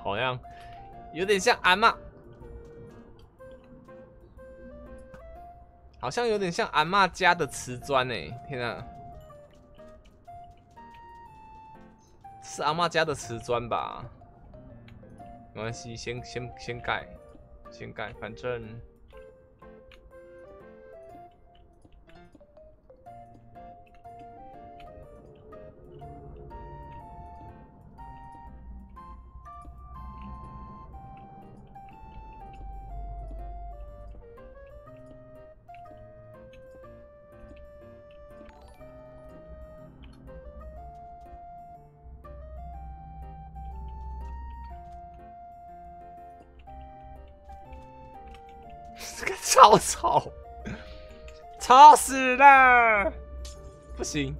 好像有点像阿嬷，好像有点像阿嬷家的瓷砖哎！天啊，是阿嬷家的瓷砖吧？没关系，先先先盖，先盖，反正这个超吵，吵死了！不行，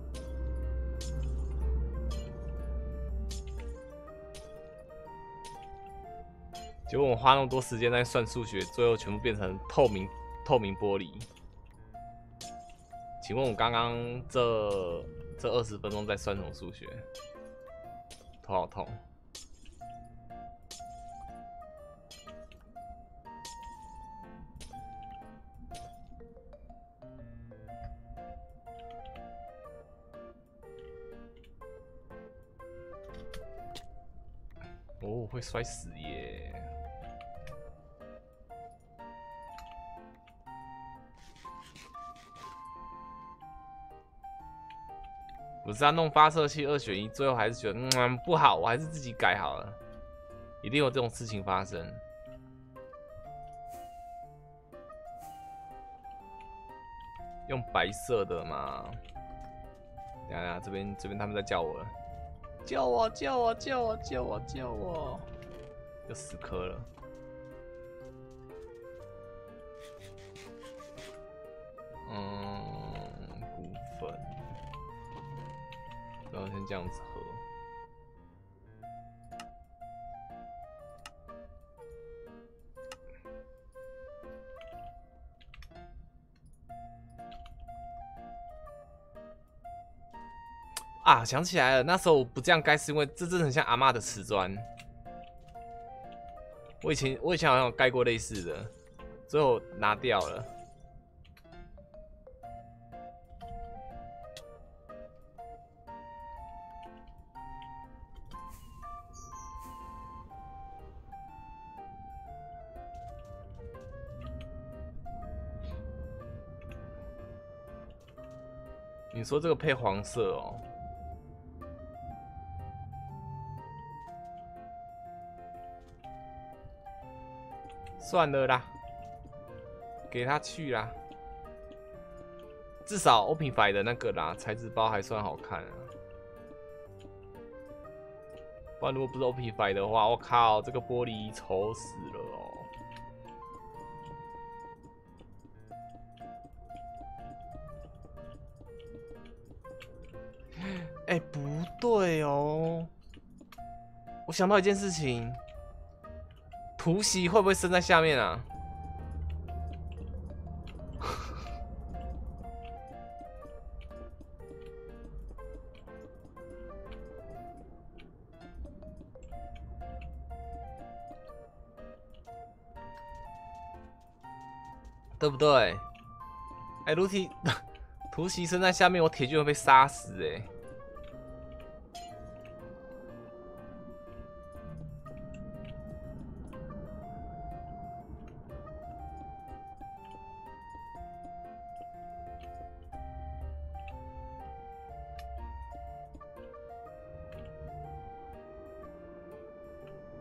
结果我花那么多时间在算数学，最后全部变成透明透明玻璃。请问我刚刚这这二十分钟在算什么数学？头好痛。 哦，会摔死耶！我是要弄发射器二选一，最后还是觉得嗯不好，我还是自己改好了。一定有这种事情发生。用白色的嘛？等下，这边这边他们在叫我了。 救我！救我！救我！救我！救我！又死磕了。嗯，骨粉，然后先这样子喝。啊，想起来了，那时候我不这样盖是因为这真的很像阿嬤的瓷砖。我以前我以前好像有盖过类似的，最后拿掉了。你说这个配黄色哦？ 算了啦，给他去啦。至少 Opify 的那个啦，材质包还算好看啊。不然如果不是 Opify 的话，我靠，这个玻璃丑死了哦。哎，不对哦，我想到一件事情。 突袭会不会生在下面啊？对不对？哎、欸，如果突袭生在下面，我铁军会被杀死哎、欸。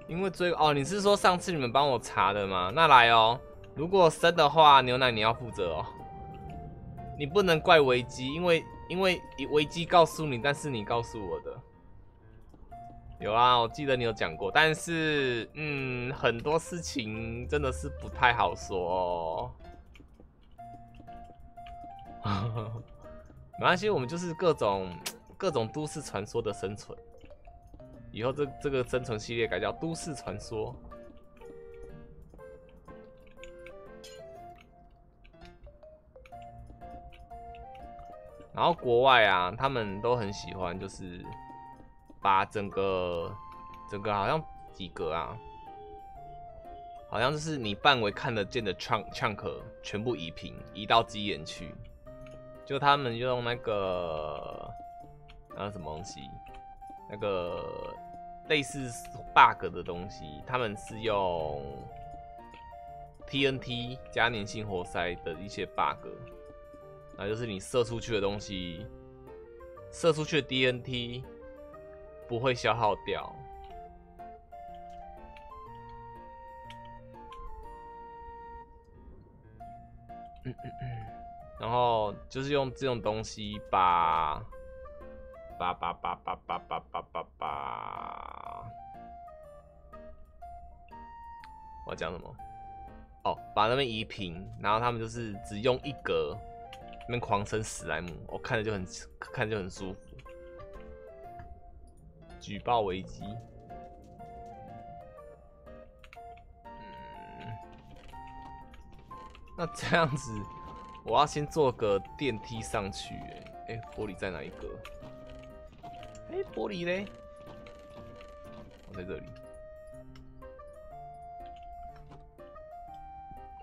因为追哦，你是说上次你们帮我查的吗？那来哦，如果生的话，牛奶你要负责哦，你不能怪维基，因为因为维基告诉你，但是你告诉我的，有啊，我记得你有讲过，但是嗯，很多事情真的是不太好说哦。没关系，我们就是各种各种都市传说的生存。 以后这这个生存系列改叫《都市传说》。然后国外啊，他们都很喜欢，就是把整个整个好像几个啊，好像就是你范围看得见的chunk chunk全部移平，移到鸡眼去。就他们用那个啊什么东西。 那个类似 bug 的东西，他们是用 T N T 加粘性活塞的一些 bug， 那就是你射出去的东西，射出去的 D N T 不会消耗掉。 然后就是用这种东西把把把把把把把把把把，我要讲什么？哦，把那边移平，然后他们就是只用一格，那边狂生史莱姆，我看着就很看着就很舒服。举报危机。 那这样子，我要先做个电梯上去、欸。哎、欸，玻璃在哪一格？哎、欸，玻璃嘞？我在这里。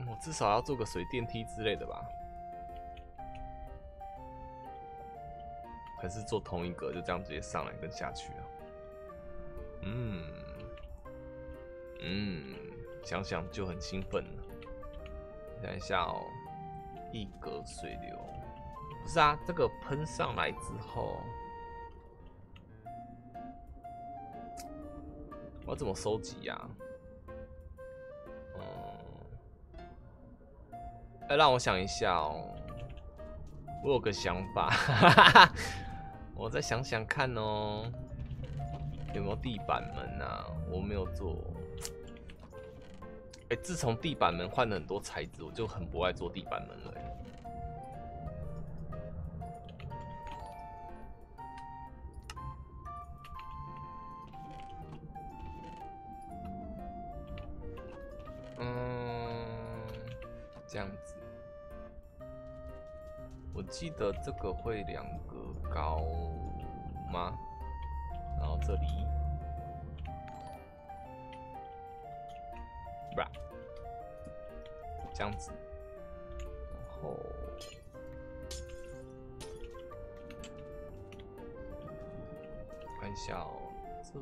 我至少要做个水电梯之类的吧？还是做同一格，就这样直接上来跟下去啊？嗯嗯，想想就很兴奋了。 等一下哦，一格水流不是啊，这个喷上来之后，我要怎么收集呀、啊？嗯，哎、欸，让我想一下哦，我有个想法，我再想想看哦，有没有地板门啊？我没有做。 欸、自从地板门换了很多材质，我就很不爱做地板门了、欸。嗯，这样子。我记得这个会两个高吗？然后这里。 这样子，然后看一下哦，这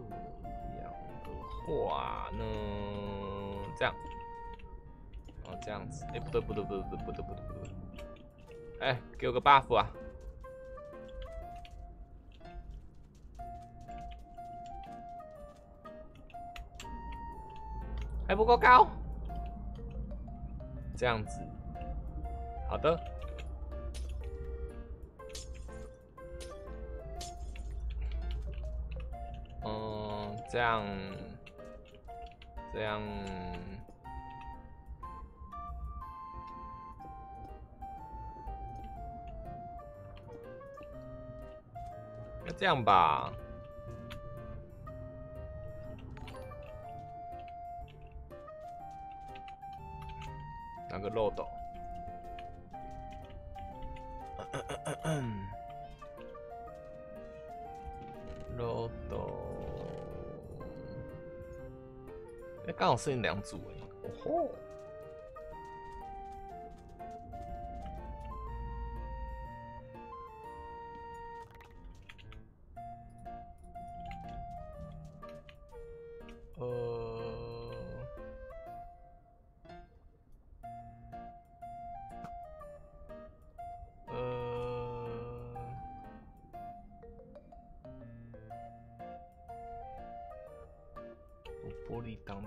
样的话呢，这样，哦这样子，哎、欸、不对不对不对不对不对不对不对，哎、欸、给我个 buff 啊！还不够高。 这样子，好的。嗯，这样，这样，那这样吧。 那个漏斗，漏斗，哎，刚好剩两组哎，哦吼！呃。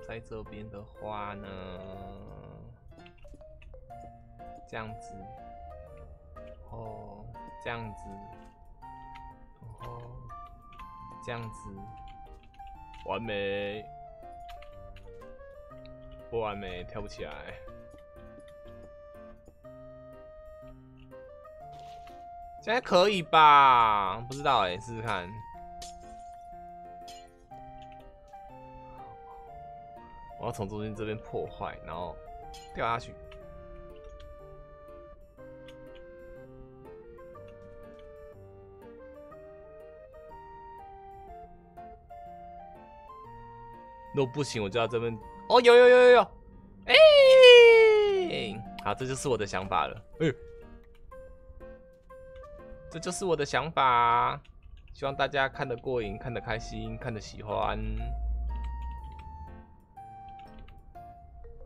在这边的话呢，这样子，然后这样子，然后这样子，完美，不完美跳不起来。现在可以吧？不知道哎、欸，试试看。 我要从中间这边破坏，然后掉下去。如果不行，我就要这边。哦，有有有有有，哎、欸，好，这就是我的想法了。哎、欸，这就是我的想法。希望大家看得过瘾，看得开心，看得喜欢。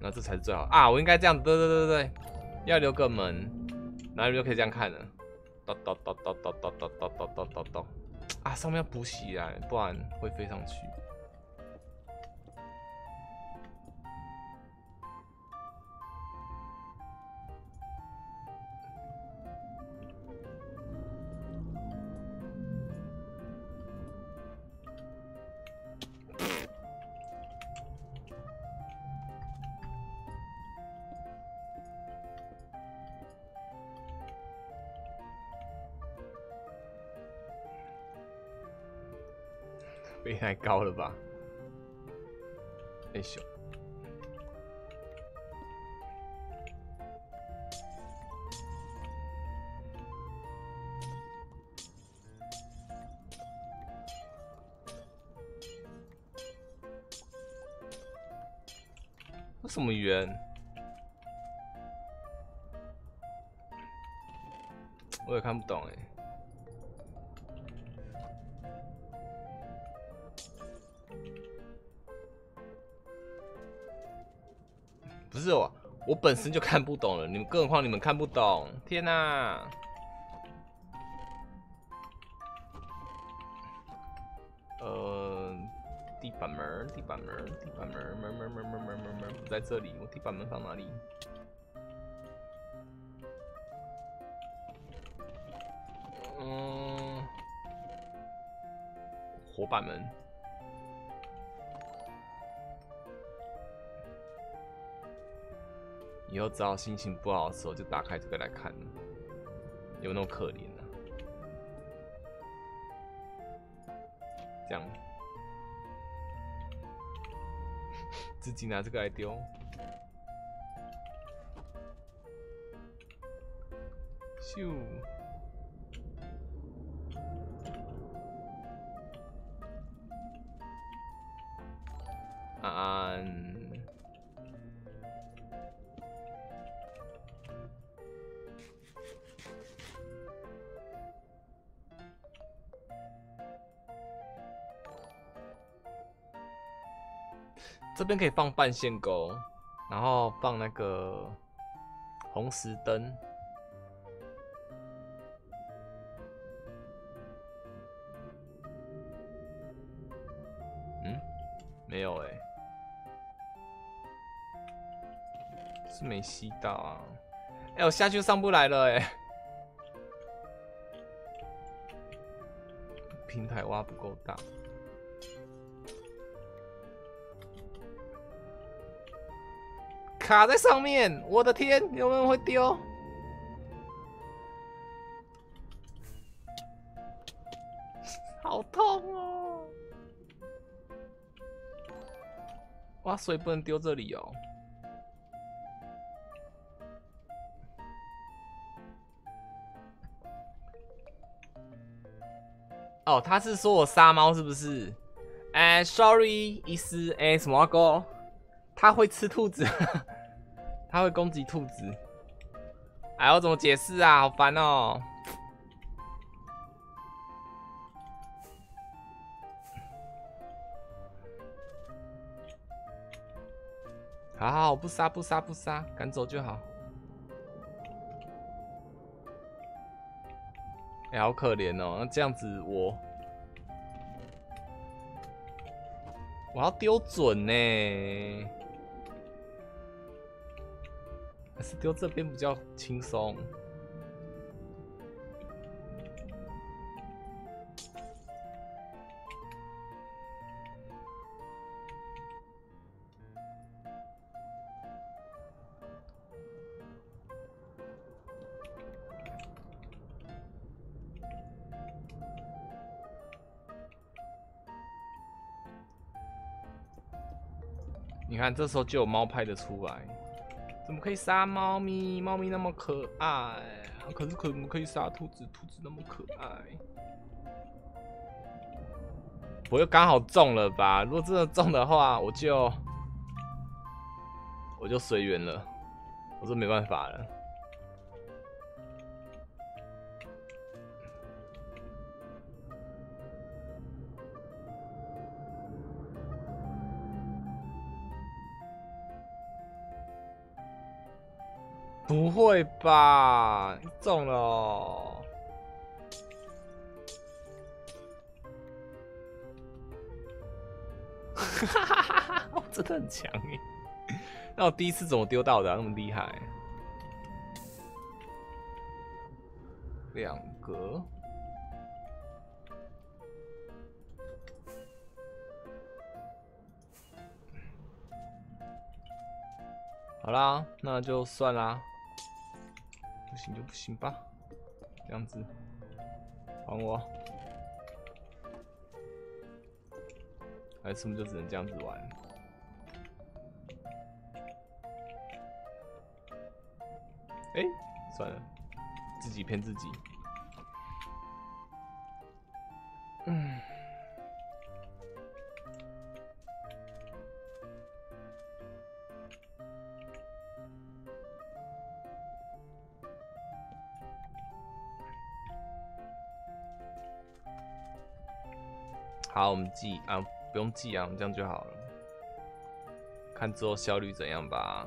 那这才是最好啊！我应该这样，对对对对，要留个门，然后你就可以这样看了。咚咚咚咚咚咚咚咚咚咚咚咚！啊，上面要补起来，不然会飞上去。 也太高了吧！哎咻！为什么圆？我也看不懂哎、欸。 不是我，我本身就看不懂了，你们更何况你们看不懂，天哪！呃，地板门，地板门，地板门，门门门门门门门不在这里，我地板门放哪里？嗯，火板门。 以后只要心情不好的时候，就打开这个来看，有那么可怜啊？这样，自己拿这个来丢。咻！安安。 这边可以放半线钩，然后放那个红石灯。嗯，没有哎、欸，是没吸到啊！哎、欸，我下去上不来了哎、欸，平台挖不够大。 卡在上面，我的天，有没有人会丢？好痛哦！哇，所以不能丢这里哦。哦，他是说我杀猫是不是？哎 ，sorry， 意思哎什么狗？他会吃兔子。他会攻击兔子，哎，我怎么解释啊？好烦哦！好好好，不杀不杀不杀，赶走就好。哎，好可怜哦！那这样子我，我要丢准呢。 还是丢这边比较轻松。你看，这时候就有猫拍得出来。 怎么可以杀猫咪？猫咪那么可爱，啊、可是可怎么可以杀兔子？兔子那么可爱，我又刚好中了吧？如果真的中的话，我就我就随缘了，我说没办法了。不会吧？中了哦！哈哈哈哈！我真的很强哎！那我第一次怎么丢到的、啊？那么厉害？两格。 好啦，那就算啦，不行就不行吧，这样子，还我，还是我们就只能这样子玩。哎、欸，算了，自己骗自己。嗯。 好，我们记啊，不用记啊，我们这样就好了。看之后效率怎样吧。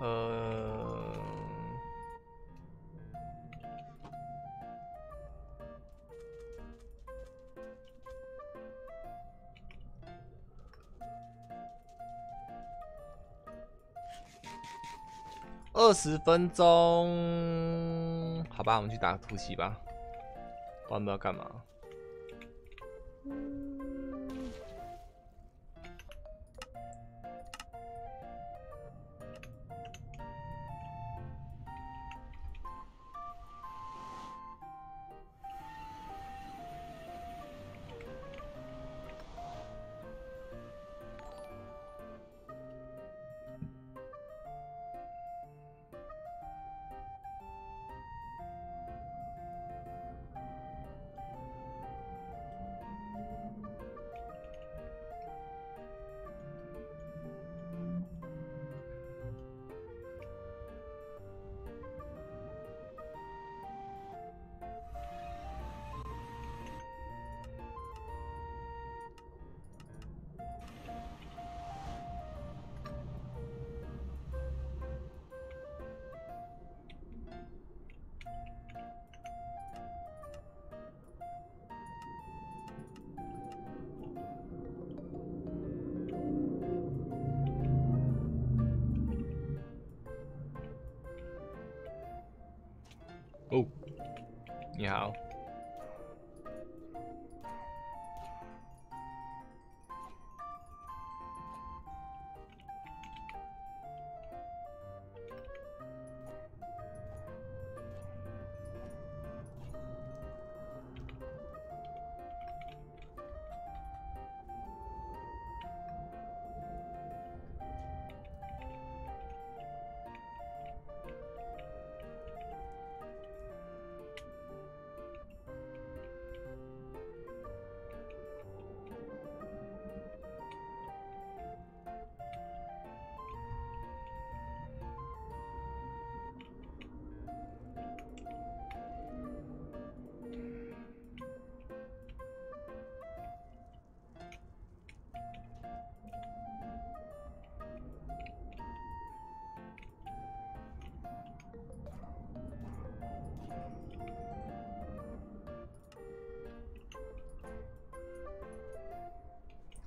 呃，二十分钟，好吧，我们去打突袭吧。不知道要干嘛。哦，你好。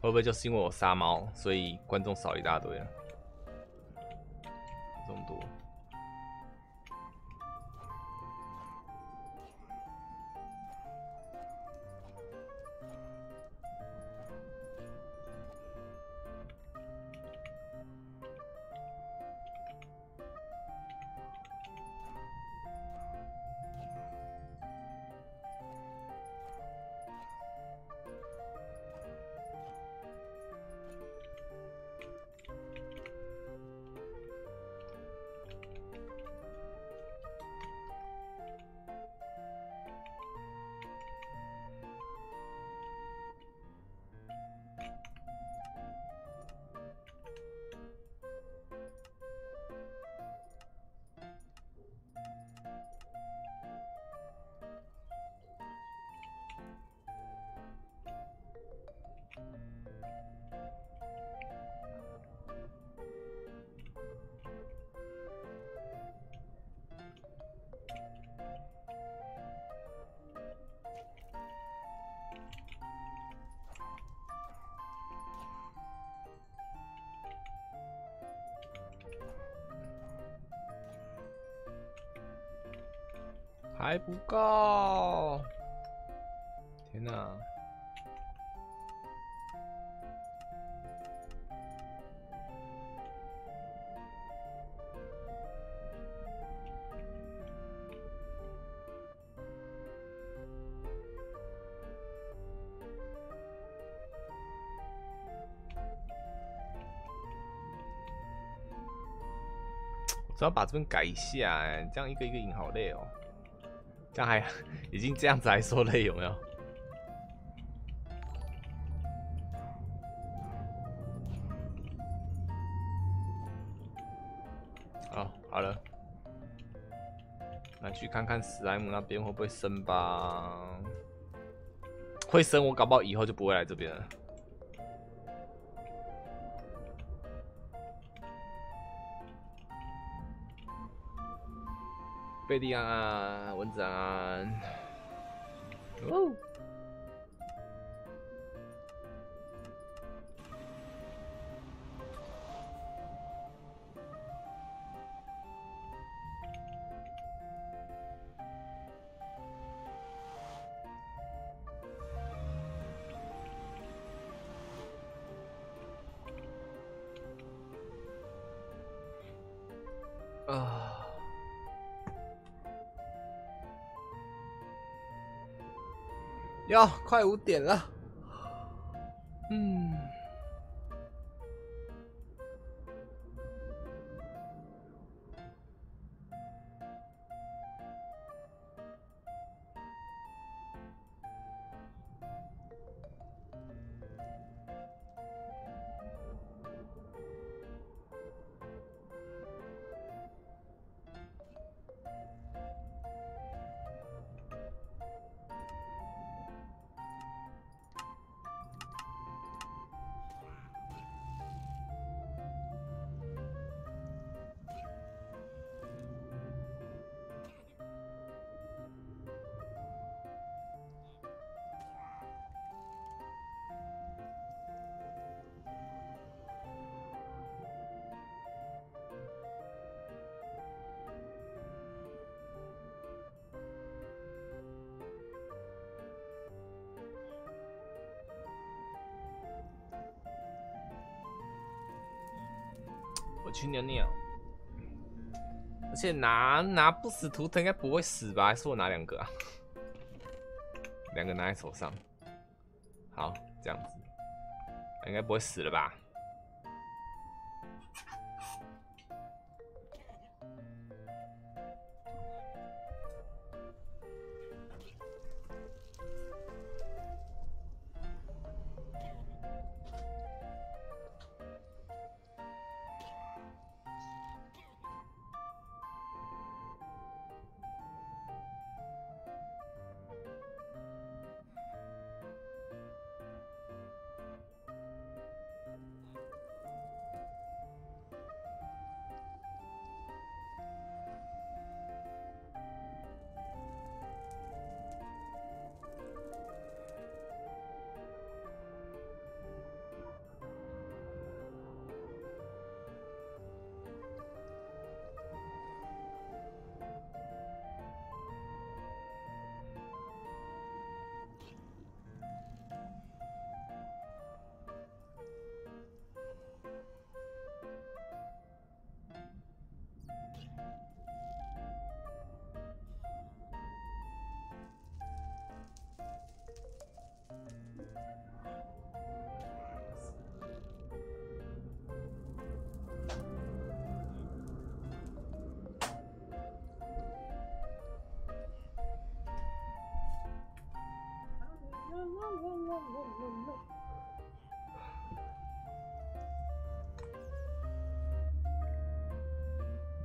会不会就是因为我杀猫，所以观众少一大堆啊？这么多。还不够！天哪！我只要把这边改一下、欸，这样一个一个赢好累哦、喔。 这样还已经这样子还说累有没有？好，好了，来去看看史莱姆那边会不会升吧。会升，我搞不好以后就不会来这边了。 贝蒂安安，蚊子安安，哦，啊。 要快五点了，嗯，去尿尿，而且拿拿不死图腾应该不会死吧？还是我拿两个啊？两个拿在手上，好，这样子应该不会死了吧？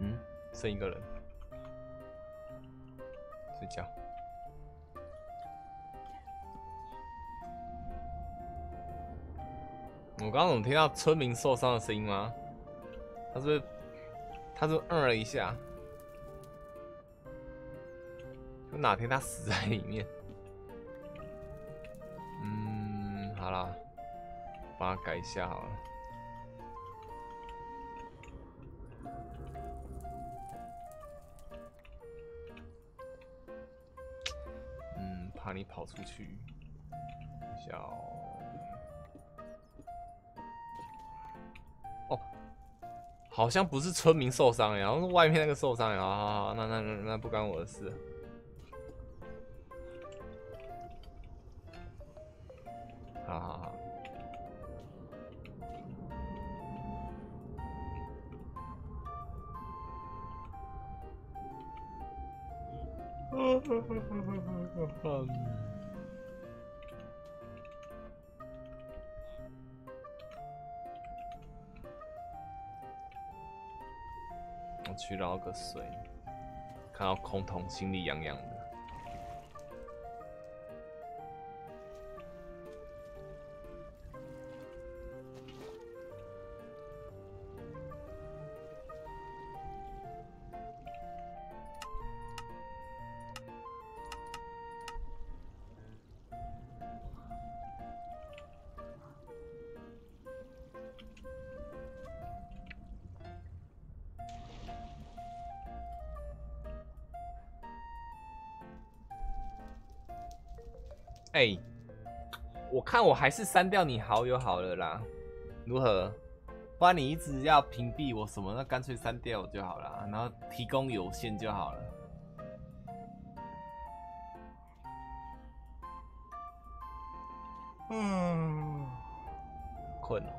嗯，剩一个人，睡觉。我刚刚有听到村民受伤的声音吗？他是不是，他是不是嗯了一下？就哪天他死在里面？ 好啦，把它改一下好了。怕你跑出去。小哦，好像不是村民受伤哎，好像是外面那个受伤哎。好好好，那那那那不干我的事。 好好好，我去捞个水，看到空桶，心里痒痒的。 哎、欸，我看我还是删掉你好友好了啦，如何？不然你一直要屏蔽我什么，那干脆删掉我就好了，然后提供有限就好了。嗯，困了。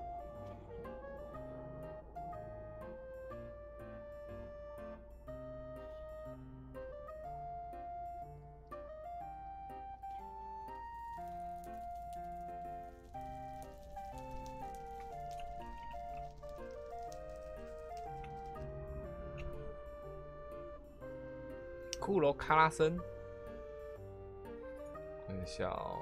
骷髅咔啦声，很小、哦。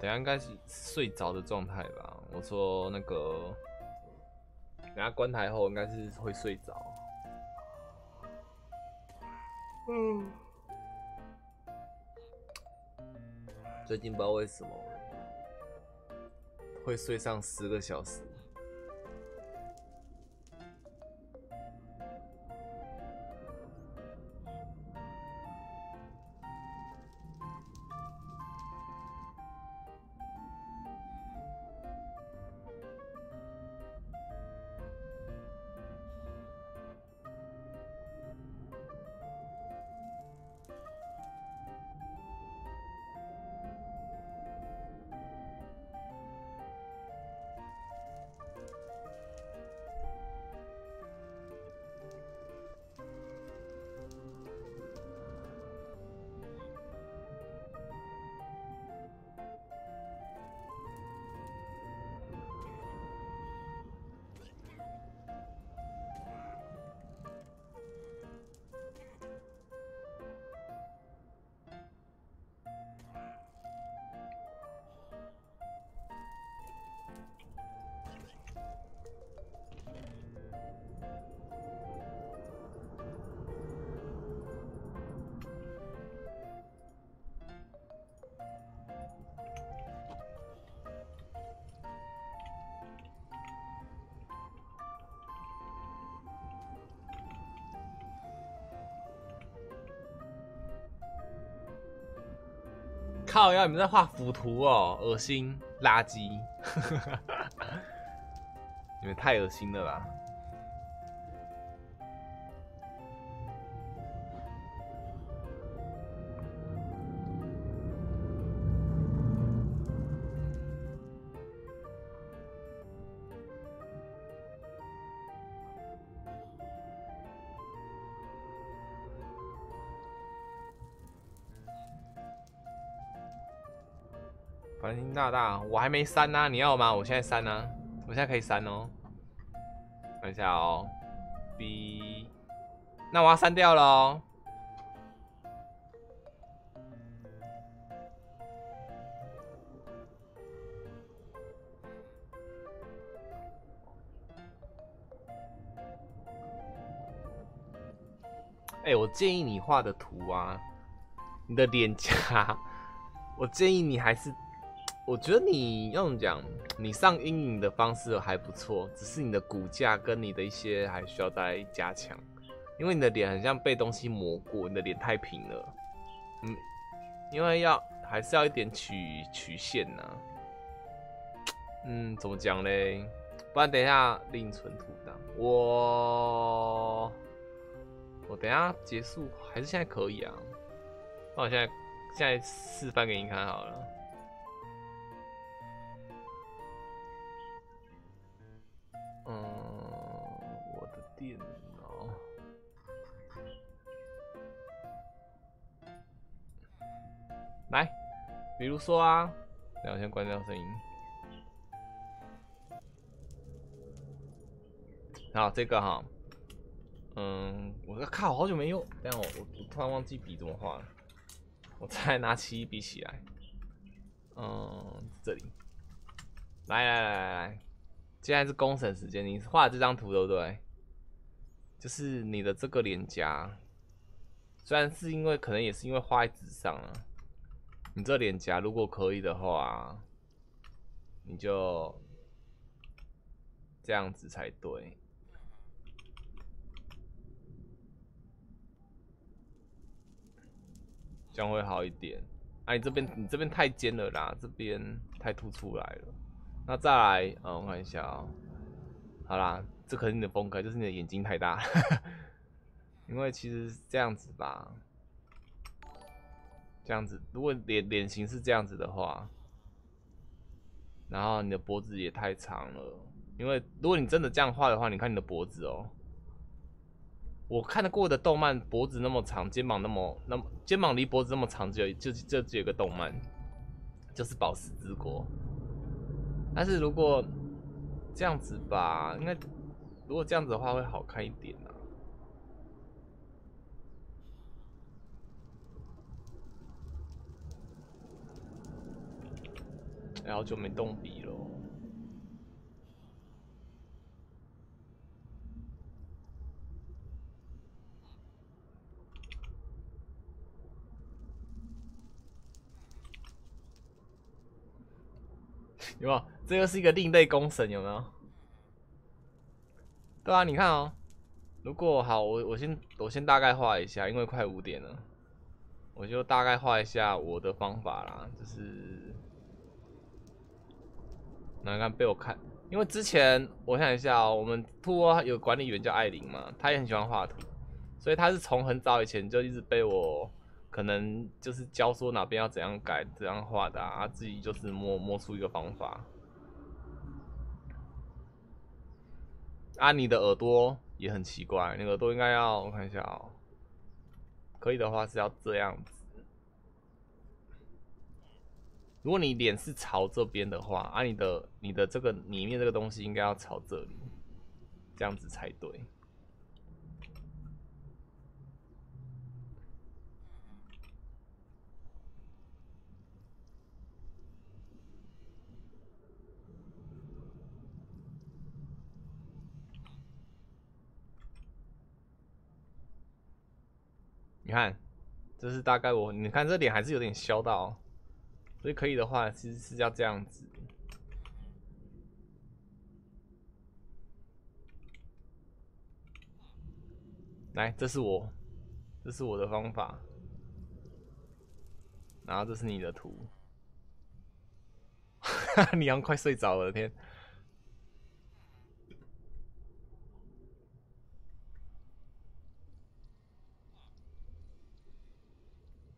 等下应该是睡着的状态吧？我说那个，等下关台后应该是会睡着。嗯。最近不知道为什么。 会睡上十个小时。靠腰！你们在画幅图哦，恶心，垃圾！你们太恶心了吧！繁星大大，我还没删啊，你要吗？我现在删啊，我现在可以删哦。看一下哦 ，B， 那我要删掉了哦。哎、欸，我建议你画的图啊，你的脸颊，我建议你还是。我觉得你要怎么讲，你上阴影的方式还不错，只是你的骨架跟你的一些还需要再加强，因为你的脸很像被东西磨过，你的脸太平了。嗯，因为要还是要一点曲曲线呐、啊。嗯，怎么讲嘞？不然等一下另存图档。我我等一下结束还是现在可以啊？那我现在现在示范给你看好了。 嗯，我的电脑。来，比如说啊，等我先关掉声音。好，这个哈，嗯，我靠，好久没用，但我我我突然忘记笔怎么画了，我再拿起笔起来。嗯，这里，来来来来来。 现在是公审时间，你画这张图对不对？就是你的这个脸颊，虽然是因为可能也是因为画在纸上啊，你这脸颊如果可以的话，你就这样子才对。这样会好一点。哎、啊，你这边你这边太尖了啦，这边太突出来了。 那再来，嗯，我看一下哦、喔。好啦，这可是你的风格，就是你的眼睛太大了。因为其实这样子吧，这样子，如果脸脸型是这样子的话，然后你的脖子也太长了。因为如果你真的这样画的话，你看你的脖子哦、喔，我看得过的动漫，脖子那么长，肩膀那么那么，肩膀离脖子那么长，只有就就只有一个动漫，就是《宝石之国》。 但是如果这样子吧，应该如果这样子的话会好看一点啊。哎，好久没动笔了。有没有？ 这又是一个另类公审，有没有？对啊，你看哦。如果好，我我先我先大概画一下，因为快五点了，我就大概画一下我的方法啦，就是，难看被我看，因为之前我想一下哦，我们兔窝有管理员叫艾琳嘛，她也很喜欢画图，所以她是从很早以前就一直被我。 可能就是教说哪边要怎样改、怎样画的啊，自己就是摸摸出一个方法。啊，你的耳朵也很奇怪，你的耳朵应该要我看一下哦、喔，可以的话是要这样子。如果你脸是朝这边的话，啊，你的你的这个里面这个东西应该要朝这里，这样子才对。 你看，这是大概我，你看这脸还是有点削到、喔，所以可以的话，其实是要这样子。来，这是我，这是我的方法，然后这是你的图，你好像快睡着了，天。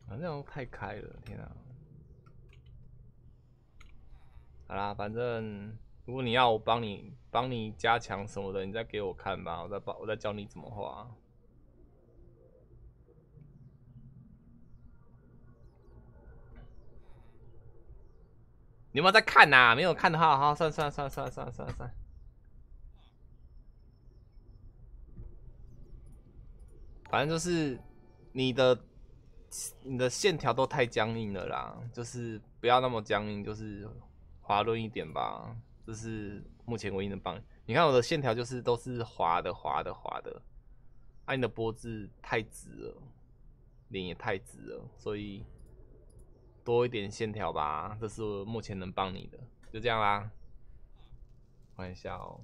反正太开了，天啊！好啦，反正如果你要我帮你帮你加强什么的，你再给我看吧，我再帮我再教你怎么画。你有没有在看呐、啊？没有看的话，好，算算算算算算算。 反正就是你的。 你的线条都太僵硬了啦，就是不要那么僵硬，就是滑润一点吧。这是目前唯一能帮你。你看我的线条就是都是滑的、滑的、滑的。啊，你的脖子太直了，脸也太直了，所以多一点线条吧，这是我目前能帮你的，就这样啦。看一下哦，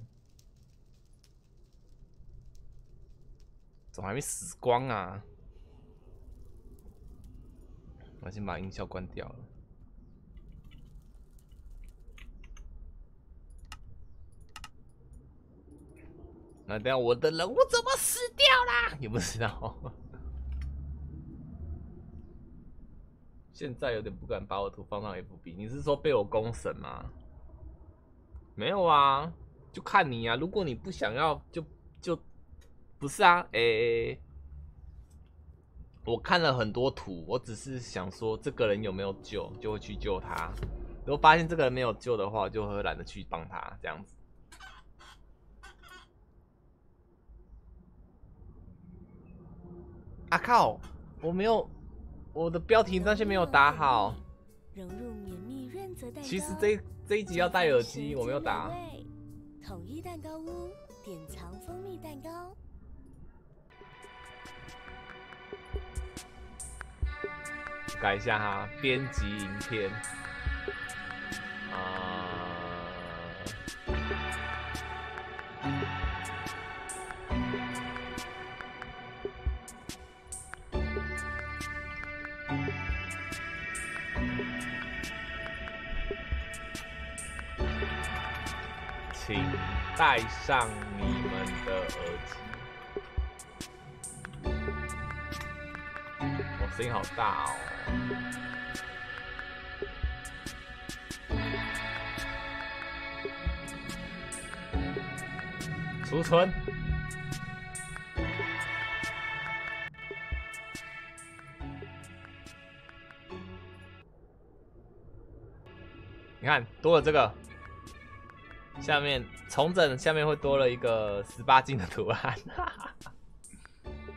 怎么还没死光啊？我先把音效关掉了。 那等下我的人物怎么死掉啦？也不知道。现在有点不敢把我图放到 F B， 你是说被我公审吗？没有啊，就看你啊。如果你不想要，就就不是啊。诶、欸，我看了很多图，我只是想说这个人有没有救，就会去救他。如果发现这个人没有救的话，我就会懒得去帮他这样子。 啊靠！我没有，我的标题那些没有打好。其实这这一集要戴耳机，我没有打。统一蛋糕屋典藏蜂蜜蛋糕。改一下哈，编辑影片。啊、呃。 请戴上你们的耳机。我声音好大哦！储存。你看，多了这个。 下面重整，下面会多了一个十八禁的图案。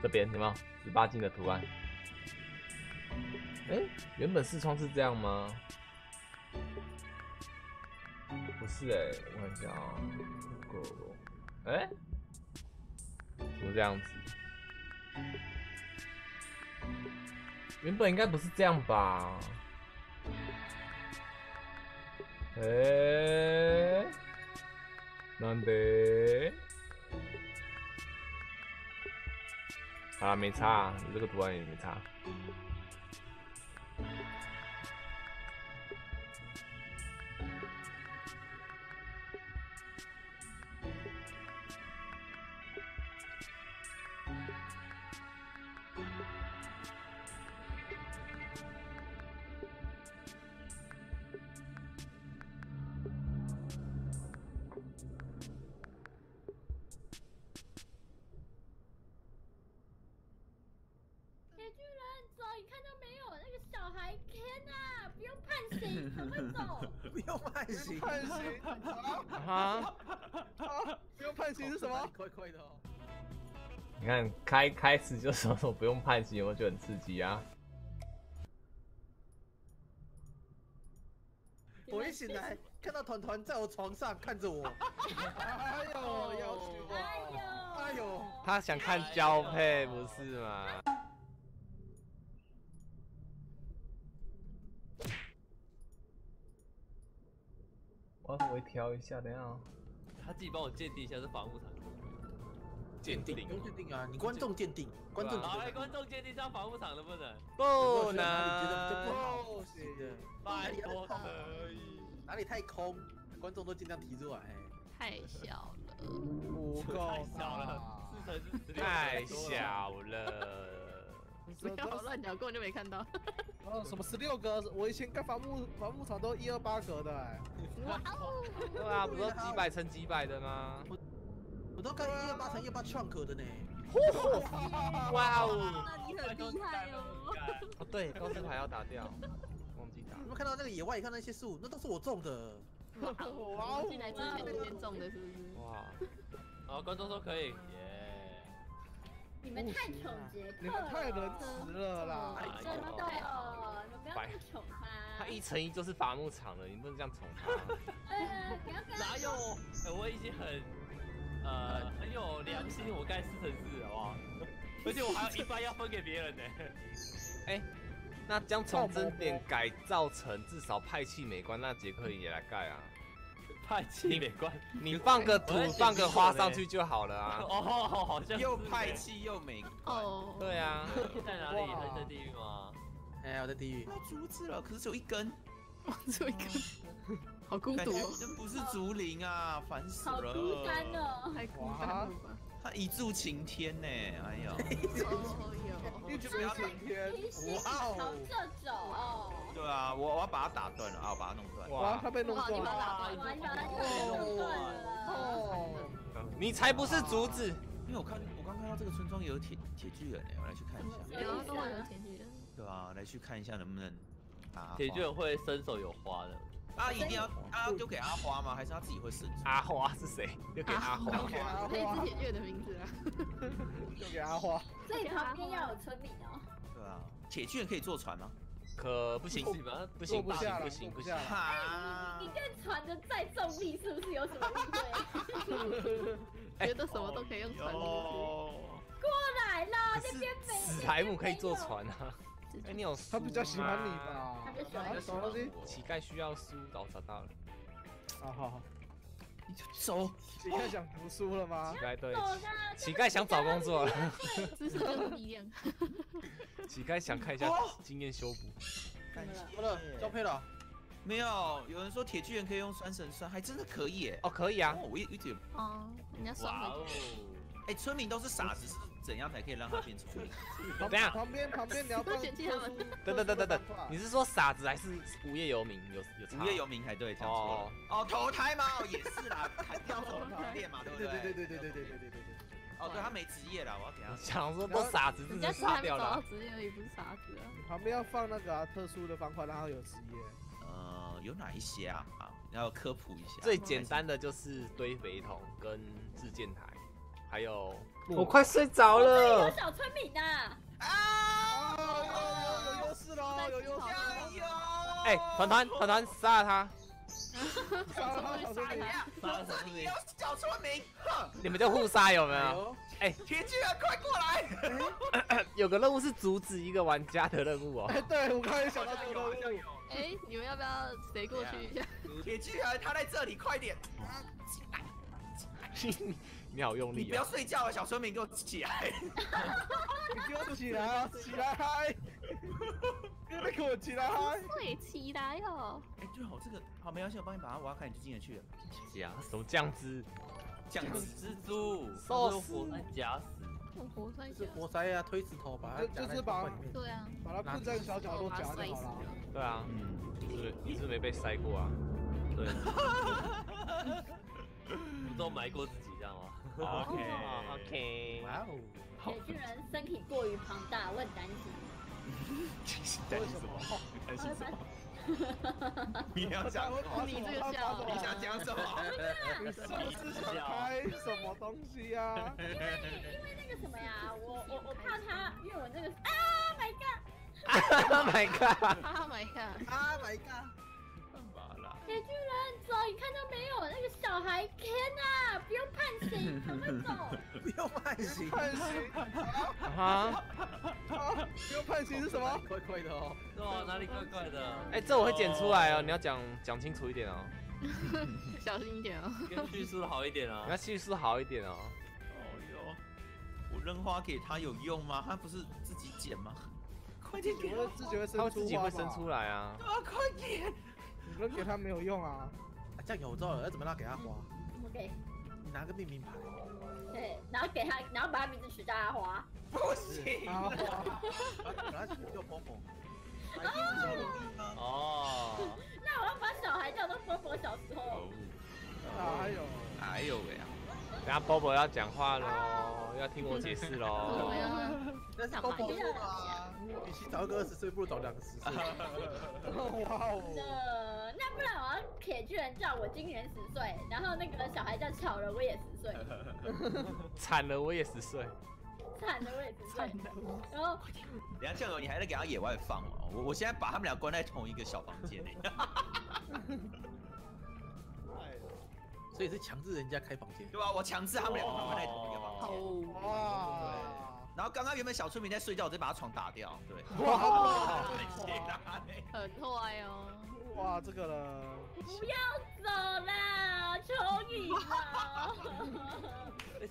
这边有没有十八禁的图案？哎、欸，原本视窗是这样吗？不是哎、欸，我看一下啊、喔，哎、欸，怎么这样子？原本应该不是这样吧？哎、欸。 なんで？好啦，没差，你这个图案也没差。你看，开开始就什么不用判刑，我觉得很刺激啊！我一醒来，看到团团在我床上看着我，哎呦，要死我！哎呦，他想看交配不是吗？我要微调一下，等一下、哦。他自己帮我鉴定一下是防护场。 鉴定，不用鉴定啊！你观众鉴定，观众来，观众鉴定上防护场能不能？不能，不行的，拜托可以。哪里太空，观众都尽量提出来。太小了，不够，太小了，太小了。不要乱讲，根本就没看到。哦，什么十六个？我以前看防护防护场都一二八格的。哇哦！对啊，不是几百乘几百的吗？ 我都看一二八乘一二八创可的呢，哇哦！你很厉害哦。哦，对，高斯牌要打掉，忘记打。有没有看到那个野外？你看那些树，那都是我种的。哇哦！进来之前就先种的，是不是？哇！好，观众说可以。耶！你们太宠杰克了，你们太仁慈了啦！真的哦，你们不要太宠他。他一乘一就是伐木场了，你不能这样宠他。呃，不要不要。哪有？我已经很。 呃，很有良心，我盖四乘四，好不好？而且我还要一半要分给别人呢、欸。哎、欸，那将从真点改造成至少派气美观，那杰克也来盖啊。派气美观，你放个土放个花上去就好了啊。哦，好像又派气又美观。哦，对啊。在哪里？在地狱吗？哎，我在地狱。它竹子了，可是只有一根。 只有一根，好孤独，真不是竹林啊，烦死了！好孤单哦，太孤单了吧？他一柱擎天呢，哎呀，一柱擎天，哇哦，这种哦，对啊，我我要把它打断了啊，我把它弄断，哇，他被弄断了，哇，你把它打断了，你才不是竹子，因为我看我刚看到这个村庄有铁铁巨人哎，我来去看一下，有啊，都有铁巨人，对啊，来去看一下能不能。 铁巨人会伸手有花的，啊，一定要啊丢给阿花吗？还是他自己会伸手？阿花是谁？丢给阿花，可以是铁巨人的名字啊。丢给阿花。所以旁边要有村民哦。对啊，铁巨人可以坐船吗？可不行，不行，不行，不行，不行。你跟船的载重力是不是有什么不对？觉得什么都可以用船力。过来啦，这边没。史莱姆可以坐船啊。 哎，你有他比较喜欢你吧？他比较喜欢什么东西？乞丐需要书，早找到了。啊好好，你就走。乞丐想读书了吗？乞丐对，乞丐想找工作了。知识就是力量。乞丐想看一下经验修补。怎么了？交配了？没有，有人说铁巨人可以用酸神酸，还真的可以哎。哦，可以啊。我一一点。哦，人家酸了。 哎，村民都是傻子，是怎样才可以让他变村民？等下，旁边旁边聊到选他们。等等等等等，你是说傻子还是无业游民？有有无业游民才对，讲错了。哦，投胎吗？也是啦，砍掉手链嘛，对不对？对对对对对对对对对。哦，对他没职业啦，我要给他讲说都傻子，人家杀掉了。职业也不是傻子啊。旁边要放那个特殊的方块，让他有职业。呃，有哪一些啊？啊，要科普一下。最简单的就是堆肥桶跟自建台。 还有，我快睡着了。有小村民的啊！有有有事喽，有有有！哎，团团团团杀了他！小村民杀他！小村民有小村民，哼！你们就互杀有没有？哎，铁巨人快过来！有个任务是阻止一个玩家的任务哦。哎，对，我刚才想到这个任务。哎，你们要不要谁过去一下？铁巨人他在这里，快点！进来，进来！ 你好用力！你不要睡觉了，小村民，给我起来！你给我起来啊！起来嗨！你给我起来嗨！睡起来哟！哎，对好，这个好没关系，我帮你把它挖开，你就进得去了。夹什么酱汁？酱汁蜘蛛，寿司夹死！活塞夹，活塞啊，推石头把它就是把对啊，把它困在个小角落夹就好了。对啊，嗯，就是你是没被塞过啊？对，你都埋过自己这样吗？ OK OK， 哇哦！铁巨人身体过于庞大，我很担心。担心什么？担心什么？你要讲你这个笑，你想讲什么？你是不是想开什么东西呀？因为因为那个什么呀，我我我怕他，因为我那个啊 ，My God！ Oh my God！ Oh my God！ Oh my God！ 铁巨人，走！你看到没有？那个小孩 Ken 啊，不用判刑，赶快走！不用判刑，判刑啊！不用判刑是什么？怪怪的哦，对啊，哪里怪怪的？哎，这我会剪出来哦，你要讲讲清楚一点哦，小心一点哦，跟叙述好一点哦，你要叙述好一点哦。哦哟，我扔花给他有用吗？他不是自己捡吗？快点给他，自己会生出花，自己会生出来啊！啊，快点！ 扔给他没有用啊！啊，酱油我知道了，要怎么拿给他花 ？OK， 你拿个命名牌。对，然后给他，然后把他名字取叫阿花。不行。阿花。把他取叫波波。哦。那我要把小孩叫做波波小时候。哎呦，哎呦喂啊！等下波波要讲话喽，要听我解释喽。那是波波啊。比起找个二十岁，不如找两个十岁。哇哦。 那不然我要铁巨人叫我今年十岁，然后那个小孩叫巧了我也十岁，惨了我也十岁，惨了我也十岁，然后梁酱油你还在给他野外放哦，我我现在把他们俩关在同一个小房间内，所以是强制人家开房间，对吧？我强制他们俩关在同一个房间，哇，然后刚刚原本小村民在睡觉，我直接把他床打掉。对，哇，很坏哦。哇，这个了。不要走啦，求你了。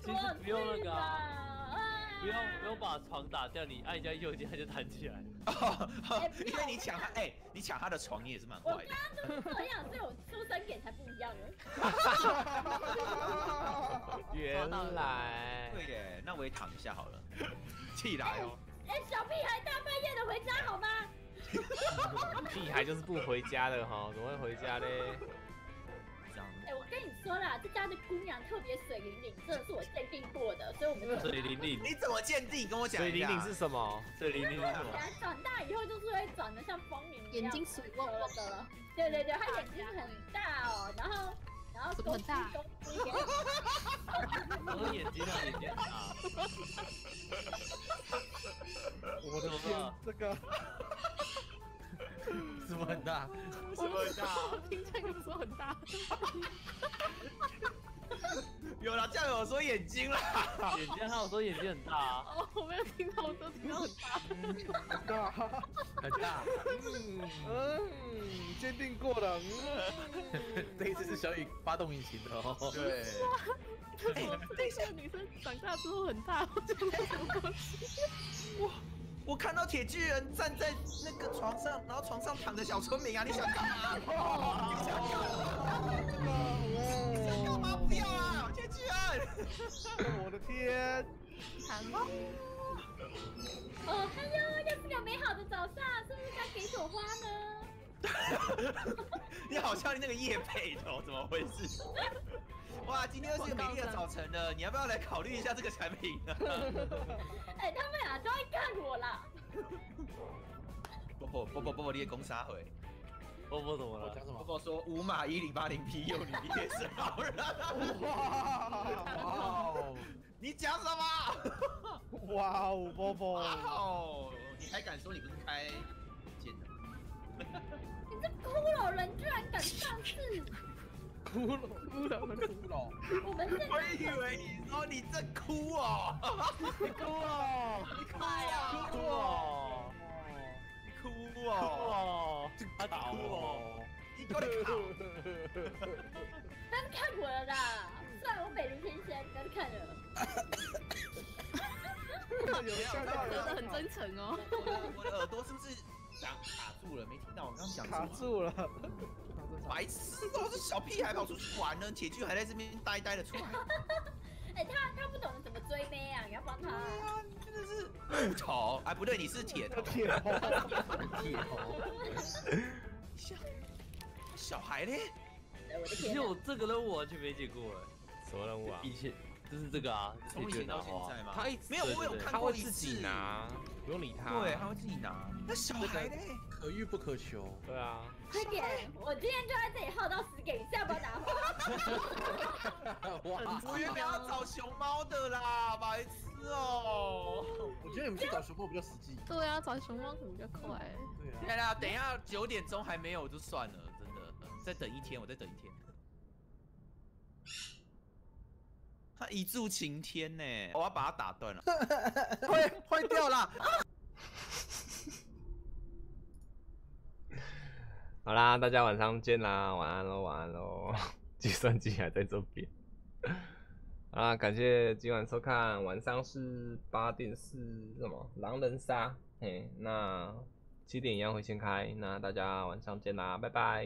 其实不用那个、啊。 不用不用把床打掉，你按一下右键它就弹起来了。因为你抢他，哎，你抢他的床，你也是蛮坏的。我刚刚就是这样，所以我出生点才不一样呢。原来对耶，那我也躺一下好了，起来哦。哎，小屁孩大半夜的回家好吗？屁孩就是不回家的哈，怎么会回家嘞？ 哎、欸，我跟你说啦，这家的姑娘特别水灵灵，这是我鉴定过的，所以我们水灵灵，你怎么鉴定？跟我讲一下。水灵灵是什么？水灵灵是什么？长大以后就是会长得像风铃一样，眼睛水汪汪的。对对对，她眼睛很大哦，然后然后公鸡公鸡眼。我眼睛大，眼睛大。我的天，这个。 什么很大？什么很大？我听见你说很大。有啦，这样有说眼睛啦，眼睛还有说眼睛很大啊。哦，我没有听到，我说听到很大。很大，很大。嗯嗯，鉴定过了。这一次是小雨发动引擎的哦。对。哇，这个女生长大之后很大，我觉得什么东西？哇。 我看到铁巨人站在那个床上，然后床上躺着小村民啊！你想干嘛？你想干嘛？你想干嘛？不要啊！铁巨人！我的天！惨了！哦，哎呦，又是个美好的早上，是不是该给朵花呢？你好像那个叶配的、哦，怎么回事？哇，今天又是个美丽的早晨了，你要不要来考虑一下这个产品呢、啊？哎、欸，他们俩都在干我啦！波波波波波波，你也攻杀回？波波怎么了？讲什么？波波说五码一零八零 P 又你也是好人。哇！哇！你讲什么？哇哦，波波！哇哦！你还敢说你不是开剑的？你这骷髅人居然敢上市！骷髅，骷髅，骷髅！我们是……我以为你说你这哭哦，你哭哦，你哭哦，哭哦，你哭哦，这个哭哦，你过来看，他们看我了啦，算了，我北林天仙，他们看了，有笑到了，真的很真诚哦。我的耳朵是不是？ 卡卡住了，没听到我刚刚讲什么？卡住了，白痴，都是小屁孩跑出去玩呢，铁巨还在这边呆呆的出来。哎、欸，他他不懂得怎么追妹啊，你要帮他。啊，你真的是木头，哎、啊、不对，你是铁头，铁头，铁头。小小孩嘞？其实我这个任务完全没解过哎。什么任务啊？以前就是这个啊，从以前到现在嘛。他没有，我有看过一次。 不用理他，对，他会自己拿。那小孩呢？可遇不可求。对啊。快点，我今天就在这里耗到死，给你下包拿回来。哇！我原本要找熊猫的啦，白痴哦！我觉得你们去找熊猫比较实际。对啊，找熊猫可能比较快。对啊。对啦，等一下九点钟还没有就算了，真的，再等一天，我再等一天。他一柱擎天呢，我要把他打断了，坏坏掉了。好啦，大家晚上见啦，晚安喽，晚安喽。计算机还在这边。好啦，感谢今晚收看，晚上是八点是什么？狼人杀，嘿，那七点一样会先开，那大家晚上见啦，拜拜。